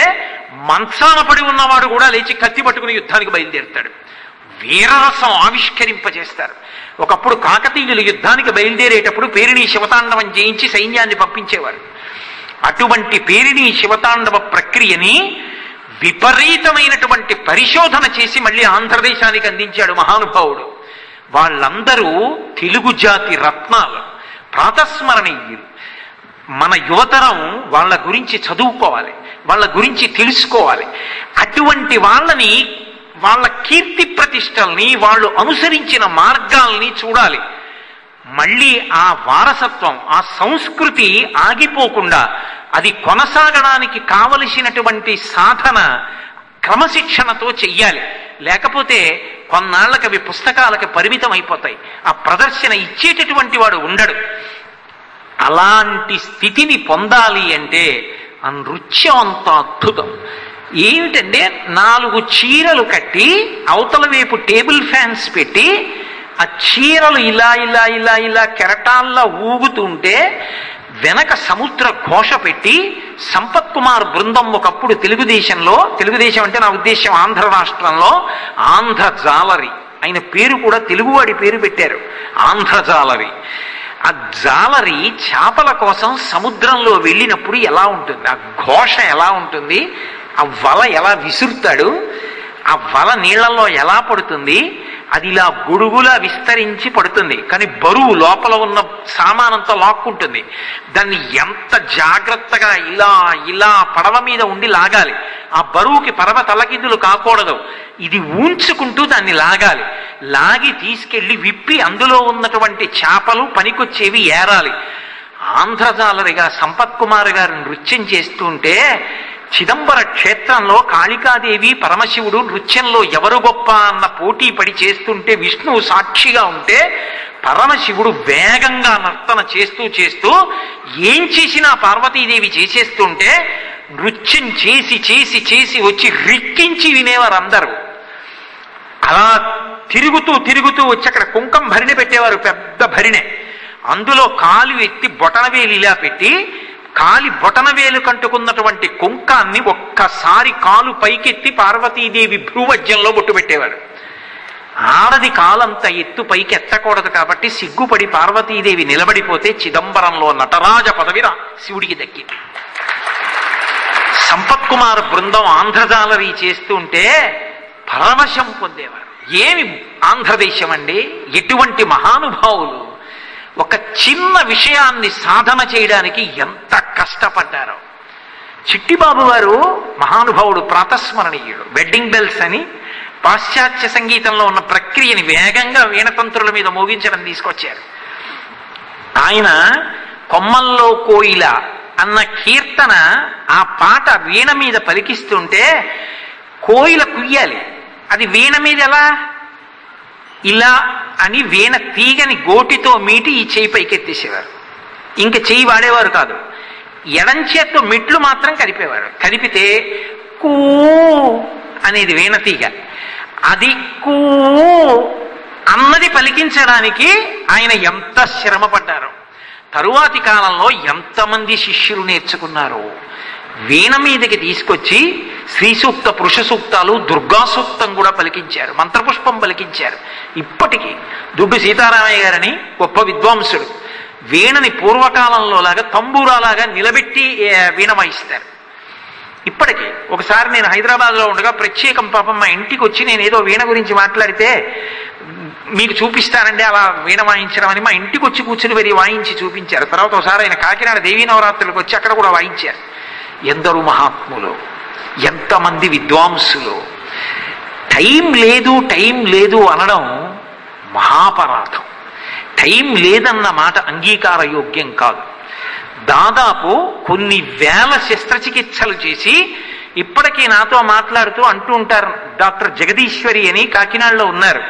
మంచాన పడి ఉన్నవాడు కూడా లేచి కత్తి పట్టుకుని యుద్ధానికి బయలుదేరుతాడు. వీరరసం ఆవిష్కరింపజేస్తారు. ఒకప్పుడు కాకతీయులు యుద్ధానికి బయలుదేరేటప్పుడు పేరిణీ శివతాండవం చేయించి సైన్యాన్ని పంపించేవారు. అటువంటి పేరిణీ శివతాండవ ప్రక్రియని విపరీతమైనటువంటి పరిశోధన చేసి మళ్ళీ ఆంధ్రదేశానికి అందించాడు మహానుభావుడు. వాళ్ళందరూ తెలుగు జాతి రత్నాలు, ప్రాతస్మరణీయులు. మన యువతరం వాళ్ళ గురించి చదువుకోవాలి, వాళ్ళ గురించి తెలుసుకోవాలి. అటువంటి వాళ్ళని, వాళ్ళ కీర్తి ప్రతిష్టల్ని, వాళ్ళు అనుసరించిన మార్గాల్ని చూడాలి. మళ్ళీ ఆ వారసత్వం, ఆ సంస్కృతి ఆగిపోకుండా అది కొనసాగడానికి కావలసినటువంటి సాధన క్రమశిక్షణతో చెయ్యాలి. లేకపోతే కొన్నాళ్ళకి అవి పుస్తకాలకి పరిమితం అయిపోతాయి, ఆ ప్రదర్శన ఇచ్చేటటువంటి వాడు ఉండడు. అలాంటి స్థితిని పొందాలి అంటే ఆ నృత్యం అంత అద్భుతం. ఏమిటంటే నాలుగు చీరలు కట్టి అవతల వైపు టేబుల్ ఫ్యాన్స్ పెట్టి ఆ చీరలు ఇలా ఇలా ఇలా ఇలా కెరటాల్లో ఊగుతుంటే వెనక సముద్ర ఘోష పెట్టి సంపత్ కుమార్ బృందం ఒకప్పుడు తెలుగుదేశంలో, తెలుగుదేశం అంటే నా ఉద్దేశం ఆంధ్ర రాష్ట్రంలో, ఆంధ్ర జాలరి, ఆయన పేరు కూడా తెలుగువాడి పేరు పెట్టారు ఆంధ్ర జాలరి. ఆ జాలరి చేపల కోసం సముద్రంలో వెళ్ళినప్పుడు ఎలా ఉంటుంది, ఆ ఘోష ఎలా ఉంటుంది, ఆ వల ఎలా విసురుతాడు, ఆ వల నీళ్లలో ఎలా పడుతుంది, అది ఇలా గొడుగులా విస్తరించి పడుతుంది, కానీ బరువు లోపల ఉన్న సామానంతా లాక్కుంటుంది. దాన్ని ఎంత జాగ్రత్తగా ఇలా ఇలా పడవ మీద ఉండి లాగాలి, ఆ బరువుకి పడవ తలకిందులు కాకూడదు, ఇది ఊంచుకుంటూ దాన్ని లాగాలి, లాగి తీసుకెళ్ళి విప్పి అందులో ఉన్నటువంటి చేపలు పనికొచ్చేవి ఏరాలి. ఆంధ్రజాలరిగా సంపత్ కుమార్ గారు నృత్యం చేస్తుంటే చిదంబర క్షేత్రంలో కాళికాదేవి పరమశివుడు నృత్యంలో ఎవరు గొప్ప అన్న పోటీ పడి చేస్తుంటే విష్ణువు సాక్షిగా ఉంటే పరమశివుడు వేగంగా నర్తన చేస్తూ చేస్తూ ఏం చేసినా పార్వతీదేవి చేసేస్తుంటే నృత్యం చేసి చేసి చేసి వచ్చి రిక్కించి వినేవారు అందరూ. అలా తిరుగుతూ తిరుగుతూ వచ్చి అక్కడ కుంకం భరిణె పెట్టేవారు, పెద్ద భరిణె, అందులో కాలు ఎత్తి బొటనవేలు ఇలా పెట్టి కాలి బొటనవేలు కంటుకున్నటువంటి కుంకాన్ని ఒక్కసారి కాలు పైకెత్తి పార్వతీదేవి భ్రూవజ్యంలో బొట్టు పెట్టేవాడు. ఆడది కాలంత ఎత్తు పైకి ఎత్తకూడదు కాబట్టి సిగ్గుపడి పార్వతీదేవి నిలబడిపోతే చిదంబరంలో నటరాజ పదవి రా శివుడికి దక్కింది. సంపత్ కుమార్ బృందం ఆంధ్రజాలరీ చేస్తుంటే పరవశం పొందేవారు. ఏమి ఆంధ్రదేశం అండి, ఎటువంటి మహానుభావులు ఒక చిన్న విషయాన్ని సాధన చేయడానికి ఎంత కష్టపడ్డారో. చిట్టిబాబు గారు మహానుభావుడు, ప్రాతస్మరణీయుడు. వెడ్డింగ్ బెల్స్ అని పాశ్చాత్య సంగీతంలో ఉన్న ప్రక్రియని వేగంగా వీణతంత్రుల మీద మోగించడం తీసుకొచ్చారు. ఆయన కొమ్మల్లో కోయిల అన్న కీర్తన, ఆ పాట వీణ మీద పలికిస్తుంటే కోయిల కుయ్యాలి, అది వీణ మీద ఎలా ఇలా అని వీణ తీగని గోటితో మీటి ఈ చేయి పైకెత్తేసేవారు. ఇంకా చేయి వాడేవారు కాదు. ఎడం చేత్తో మిట్లు మాత్రం కదిపేవారు. కదిపితే కూ అనేది వీణ తీగ. అది కూ అన్నది పలికించడానికి ఆయన ఎంత శ్రమ పడ్డారు. తరువాతి కాలంలో ఎంతమంది శిష్యులు నేర్చుకున్నారు. వీణ మీదకి తీసుకొచ్చి శ్రీ సూక్త, పురుష సూక్తాలు, దుర్గా సూక్తం కూడా పలికించారు. మంత్రపుష్పం పలికించారు. ఇప్పటికీ దుడ్డు సీతారామయ్య గారని గొప్ప విద్వాంసుడు వీణని పూర్వకాలంలో లాగా తంబూరాలాగా నిలబెట్టి వీణ వాయిస్తారు ఇప్పటికీ. ఒకసారి నేను హైదరాబాద్లో ఉండగా ప్రత్యేకం పాపం మా ఇంటికి వచ్చి నేను ఏదో వీణ గురించి మాట్లాడితే మీకు చూపిస్తానండి అలా వీణ వాయించడం అని మా ఇంటికి వచ్చి కూర్చుని మరి వాయించి చూపించారు. తర్వాత ఒకసారి ఆయన కాకినాడ దేవీ నవరాత్రులకు వచ్చి అక్కడ కూడా వాయించారు. ఎందరూ మహాత్ములు, ఎంతమంది విద్వాంసులు. టైం లేదు టైం లేదు అనడం మహాపరాధం. టైం లేదన్న మాట అంగీకార యోగ్యం కాదు. దాదాపు కొన్ని వేల శస్త్రచికిత్సలు చేసి ఇప్పటికీ నాతో మాట్లాడుతూ అంటూ ఉంటారు. డాక్టర్ జగదీశ్వరి అని కాకినాడలో ఉన్నారు.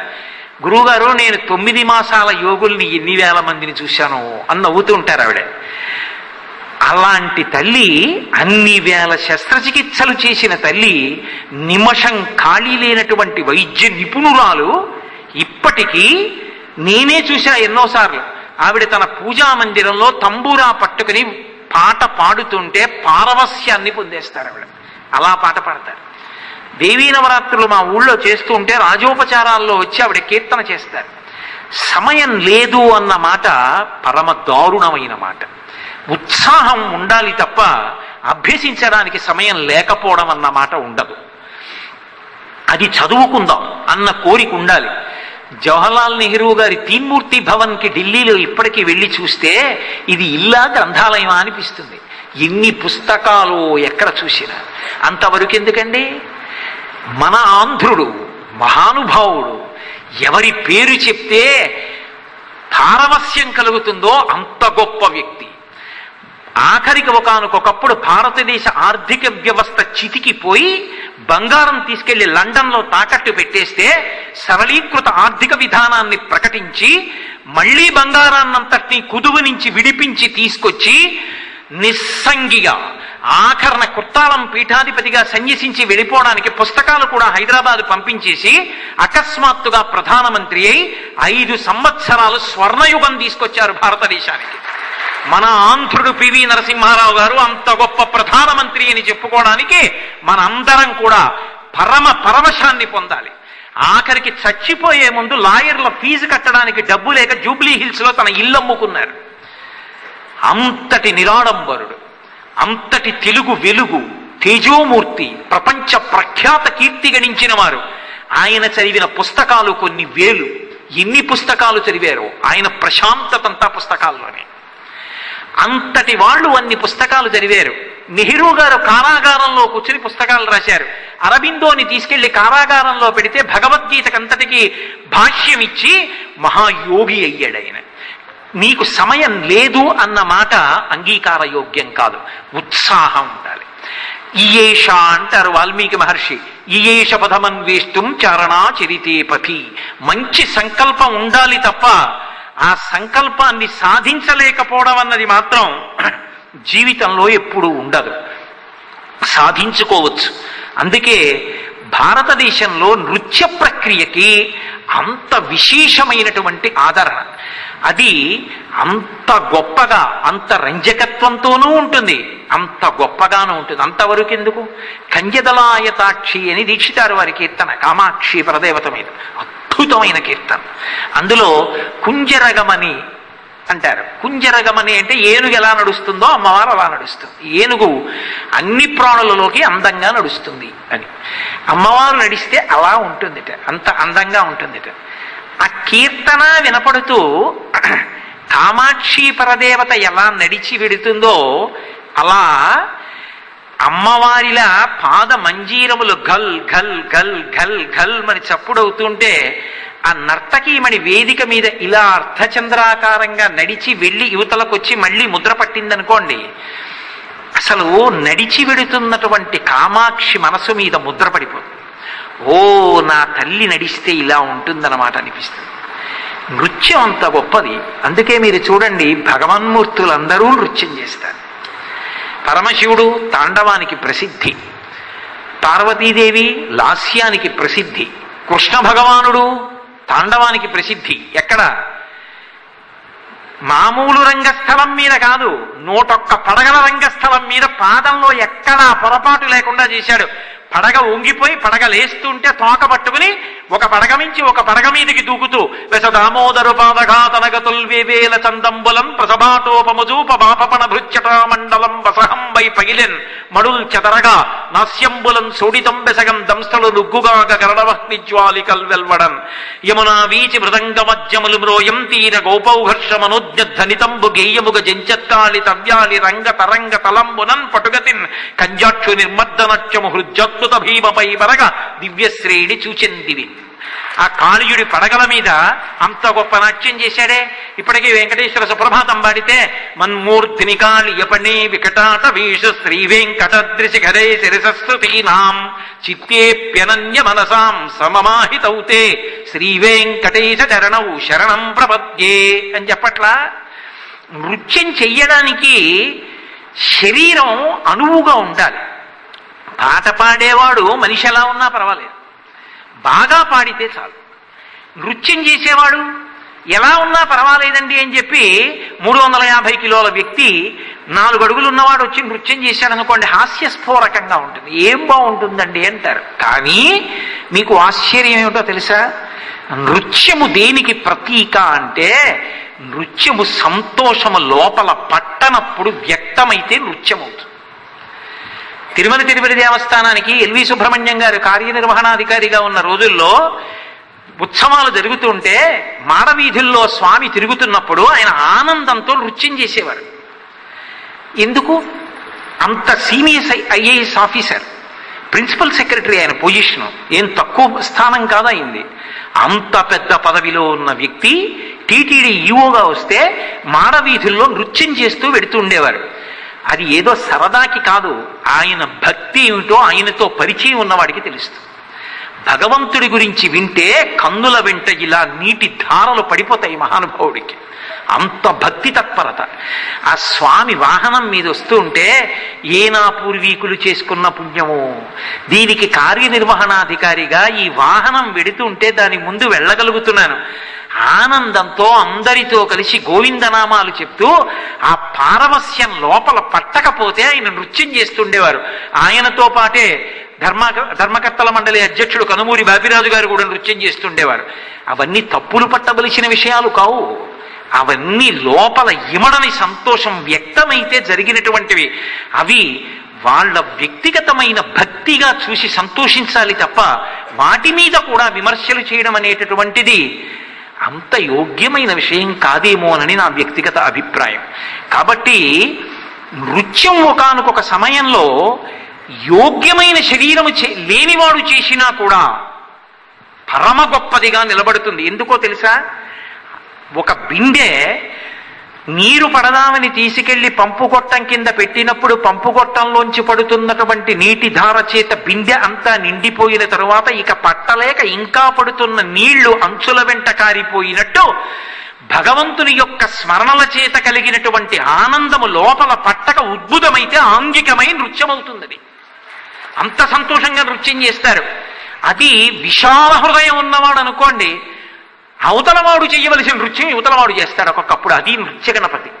గురువుగారు, నేను తొమ్మిది మాసాల యోగుల్ని ఎన్ని వేల మందిని చూశాను అని నవ్వుతూ ఉంటారు ఆవిడ. అలాంటి తల్లి, అన్ని వేల శస్త్రచికిత్సలు చేసిన తల్లి, నిమిషం ఖాళీ లేనటువంటి వైద్య నిపుణురాలు, ఇప్పటికీ నేనే చూశా ఎన్నోసార్లు. ఆవిడ తన పూజా మందిరంలో తంబూరా పట్టుకుని పాట పాడుతుంటే పారవస్యాన్ని పొందేస్తారు ఆవిడ. అలా పాట పాడతారు. దేవీ నవరాత్రులు మా ఊళ్ళో చేస్తూ ఉంటే రాజోపచారాల్లో వచ్చి ఆవిడ కీర్తన చేస్తారు. సమయం లేదు అన్న మాట పరమ దారుణమైన మాట. ఉత్సాహం ఉండాలి తప్ప అభ్యసించడానికి సమయం లేకపోవడం అన్న మాట ఉండదు. అది చదువుకుందాం అన్న కోరిక ఉండాలి. జవహర్లాల్ నెహ్రూ గారి తీన్మూర్తి భవన్కి ఢిల్లీలో ఇప్పటికీ వెళ్ళి చూస్తే ఇది ఇల్లా గ్రంథాలయమా అనిపిస్తుంది. ఎన్ని పుస్తకాలు ఎక్కడ చూసినా. అంతవరకు ఎందుకండి? మన ఆంధ్రుడు మహానుభావుడు, ఎవరి పేరు చెప్తే తారవస్యం కలుగుతుందో అంత గొప్ప వ్యక్తి. ఆఖరికి ఒకానొకప్పుడు భారతదేశ ఆర్థిక వ్యవస్థ చితికిపోయి బంగారం తీసుకెళ్లి లండన్లో తాకట్టు పెట్టేస్తే సరళీకృత ఆర్థిక విధానాన్ని ప్రకటించి మళ్లీ బంగారాన్నంతటినీ కుదువ నుంచి విడిపించి తీసుకొచ్చి నిస్సంగిగా ఆఖరణ కుర్తాలం పీఠాధిపతిగా సన్యసించి వెళ్ళిపోవడానికి పుస్తకాలు కూడా హైదరాబాద్ పంపించేసి అకస్మాత్తుగా ప్రధానమంత్రి అయి ఐదు సంవత్సరాలు స్వర్ణయుగం తీసుకొచ్చారు భారతదేశానికి. మన ఆంధ్రుడు పివి నరసింహారావు గారు అంత గొప్ప ప్రధానమంత్రి అని చెప్పుకోవడానికి మనందరం కూడా పరమ పరవశాన్ని పొందాలి. ఆఖరికి చచ్చిపోయే ముందు లాయర్ల ఫీజు కట్టడానికి డబ్బు లేక జూబ్లీ హిల్స్ లో తన ఇల్లు అమ్ముకున్నారు. అంతటి నిరాడంబరుడు, అంతటి తెలుగు వెలుగు, తేజోమూర్తి, ప్రపంచ ప్రఖ్యాత కీర్తి గణించిన వారు. ఆయన చదివిన పుస్తకాలు కొన్ని వేలు. ఎన్ని పుస్తకాలు చదివారో ఆయన ప్రశాంతతంతా పుస్తకాల్లోనే. అంతటి వాళ్ళు అన్ని పుస్తకాలు చదివారు. నెహ్రూ గారు కారాగారంలో కూర్చుని పుస్తకాలు రాశారు. అరబిందోని తీసుకెళ్లి కారాగారంలో పెడితే భగవద్గీతకంతటికి భాష్యం ఇచ్చి మహాయోగి అయ్యాడు ఆయన. నీకు సమయం లేదు అన్న మాట అంగీకార యోగ్యం కాదు. ఉత్సాహం ఉండాలి. ఈయేష అంటారు వాల్మీకి మహర్షి. ఈయేష పథమన్వేష్టం చారణా చరితే పథి. మంచి సంకల్పం ఉండాలి తప్ప ఆ సంకల్పాన్ని సాధించలేకపోవడం అన్నది మాత్రం జీవితంలో ఎప్పుడూ ఉండదు. సాధించుకోవచ్చు. అందుకే భారతదేశంలో నృత్య ప్రక్రియకి అంత విశేషమైనటువంటి ఆదరణ. అది అంత గొప్పగా, అంత రంజకత్వంతోనూ ఉంటుంది, అంత గొప్పగానూ ఉంటుంది. అంతవరకు ఎందుకు? కంజదలాయతాక్షి అని దీక్షితారు వారి కీర్తన, కామాక్షి పరదేవత మీద అద్భుతమైన కీర్తన. అందులో కుంజరగమని అంటారు. కుంజరగమని అంటే ఏనుగు ఎలా నడుస్తుందో అమ్మవారు అలా నడుస్తుంది. ఏనుగు అన్ని ప్రాణులలోకి అందంగా నడుస్తుంది అని అమ్మవారు నడిస్తే అలా ఉంటుందిట, అంత అందంగా ఉంటుందిట. ఆ కీర్తన వినపడుతూ కామాక్షి పరదేవత ఎలా నడిచి వెడుతుందో అలా అమ్మవారిలా పాద మంజీరములు ఘల్ ఘల్ ఘల్ ఘల్ ఘల్ మరి చప్పుడవుతుంటే ఆ నర్తకీమణి వేదిక మీద ఇలా అర్ధచంద్రాకారంగా నడిచి వెళ్ళి యువతలకొచ్చి మళ్ళీ ముద్ర పట్టిందనుకోండి, అసలు నడిచి వెడుతున్నటువంటి కామాక్షి మనసు మీద ముద్ర పడిపోతుంది. ఓ నా తల్లి నడిస్తే ఇలా ఉంటుందన్నమాట అనిపిస్తుంది. నృత్యం అంత గొప్పది. అందుకే మీరు చూడండి, భగవన్మూర్తులందరూ నృత్యం చేస్తారు. పరమశివుడు తాండవానికి ప్రసిద్ధి, పార్వతీదేవి లాస్యానికి ప్రసిద్ధి, కృష్ణ భగవానుడు తాండవానికి ప్రసిద్ధి. ఎక్కడ? మామూలు రంగస్థలం మీద కాదు, నూటొక్క పడగల రంగస్థలం మీద పాదంలో ఎక్కడా పొరపాటు లేకుండా చేశాడు. పడగ ఉంగిపోయి పడగ లేస్తుంటే తోక పట్టుకుని ఒక పడగ మించి ఒక పడగ మీదకి దూకుతూ వెస దామోదరు పాదఘాతనగతుల్ వేవేల చందంబులం ప్రసభాటోపమజూప బాపపణ భృచ్చటా మండలం వసహంబై పగిలెన్ మడుల్ చదరగా నాస్యంబులం సోడితం బెసగం దంస్థలు నుగ్గుగాగ గరణవహ్ని జ్వాలి కల్వెల్వడన్ యమునా వీచి మృదంగమజ్జములు మ్రోయం తీర గోపౌఘర్ష మనోజ్ఞనితంబు గేయముగ జంచత్కాళి తవ్యాలి రంగ తరంగ తలంబునన్ పటుగతిన్ కంజాక్షు నిర్మద్దనత్యము హృజ్జత్ భీమపై పరగ దివ్యశ్రేణి చూచిందివి. ఆ కాళీయుడి పడగల మీద అంత గొప్ప నాట్యం చేశాడే. ఇప్పటికీ వెంకటేశ్వర సుప్రభాతం పాడితే మన్మూర్తిని కాళీయపణే వికటాట వీష శ్రీ వెంకటద్రిశిఖరే శిరసృతీనాం చిత్తేప్యనన్య మనసాం సమమాహితౌతే శ్రీ వెంకటేశ చరణౌ శరణం ప్రపద్యే అని చెప్పట్లా. నృత్యం చెయ్యడానికి శరీరం అనువుగా ఉండాలి. పాట పాడేవాడు మనిషి ఎలా ఉన్నా పర్వాలేదు, బాగా పాడితే చాలు. నృత్యం చేసేవాడు ఎలా ఉన్నా పర్వాలేదండి అని చెప్పి మూడు వందల యాభై కిలోల వ్యక్తి నాలుగు అడుగులు ఉన్నవాడు వచ్చి నృత్యం చేశాడు అనుకోండి, హాస్యస్ఫోరకంగా ఉంటుంది. ఏం బాగుంటుందండి అంటారు. కానీ మీకు ఆశ్చర్యం ఏమిటో తెలుసా? నృత్యము దేనికి ప్రతీక అంటే, నృత్యము సంతోషము లోపల పట్టనప్పుడు వ్యక్తమైతే నృత్యం అవుతుంది. తిరుమల తిరుపతి దేవస్థానానికి ఎల్వి సుబ్రహ్మణ్యం గారు కార్యనిర్వహణాధికారిగా ఉన్న రోజుల్లో ఉత్సవాలు జరుగుతుంటే మాడవీధుల్లో స్వామి తిరుగుతున్నప్పుడు ఆయన ఆనందంతో నృత్యం చేసేవారు. ఎందుకు? అంత senior IAS officer, principal secretary ఆయన పొజిషను, ఏం తక్కువ స్థానం కాదు అయింది. అంత పెద్ద పదవిలో ఉన్న వ్యక్తి టీటీడీ ఈఓగా వస్తే మాడవీధుల్లో నృత్యం చేస్తూ వెడుతూ ఉండేవారు. అది ఏదో సరదాకి కాదు, ఆయన భక్తి ఏమిటో ఆయనతో పరిచయం ఉన్నవాడికి తెలుస్తుంది. భగవంతుడి గురించి వింటే కన్నుల వెంట ఇలా నీటి ధారలు పడిపోతాయి మహానుభావుడికి, అంత భక్తి తత్పరత. ఆ స్వామి వాహనం మీద వస్తూ ఉంటే ఏ నా పూర్వీకులు చేసుకున్న పుణ్యము, దీనికి కార్యనిర్వహణాధికారిగా ఈ వాహనం వెడుతుంటే దాని ముందు వెళ్ళగలుగుతున్నాను ఆనందంతో, అందరితో కలిసి గోవిందనామాలు చెప్తూ ఆ పారవస్యం లోపల పట్టకపోతే ఆయన నృత్యం చేస్తుండేవారు. ఆయనతో పాటే ధర్మ ధర్మకర్తల మండలి అధ్యక్షుడు కనుమూరి బాపిరాజు గారు కూడా నృత్యం చేస్తుండేవారు. అవన్నీ తప్పులు పట్టవలసిన విషయాలు కావు, అవన్నీ లోపల ఇమడని సంతోషం వ్యక్తమైతే జరిగినటువంటివి. అవి వాళ్ళ వ్యక్తిగతమైన భక్తిగా చూసి సంతోషించాలి తప్ప వాటి మీద కూడా విమర్శలు చేయడం అనేటటువంటిది అంత యోగ్యమైన విషయం కాదేమోనని నా వ్యక్తిగత అభిప్రాయం. కాబట్టి నృత్యం ఒకానొక సమయంలో యోగ్యమైన శరీరము లేనివాడు చేసినా కూడా పరమ గొప్పదిగా నిలబడుతుంది. ఎందుకో తెలుసా? ఒక బిందె నీరు పడదామని తీసుకెళ్లి పంపుగొట్టం కింద పెట్టినప్పుడు పంపుగొట్టంలోంచి పడుతున్నటువంటి నీటి ధార చేత బిందె అంతా నిండిపోయిన తరువాత ఇక పట్టలేక ఇంకా పడుతున్న నీళ్లు అంచుల వెంట కారిపోయినట్టు భగవంతుని యొక్క స్మరణల చేత కలిగినటువంటి ఆనందము లోపల పట్టక ఉద్భుతమైతే ఆంగికమై నృత్యం అవుతుంది. అంత సంతోషంగా నృత్యం చేస్తారు. అది విశాల హృదయం ఉన్నవాడు అనుకోండి, అవతలవాడు చేయవలసిన నృత్యం యువతలవాడు చేస్తాడు ఒక్కొక్కప్పుడు. అది నృత్య గణపతి.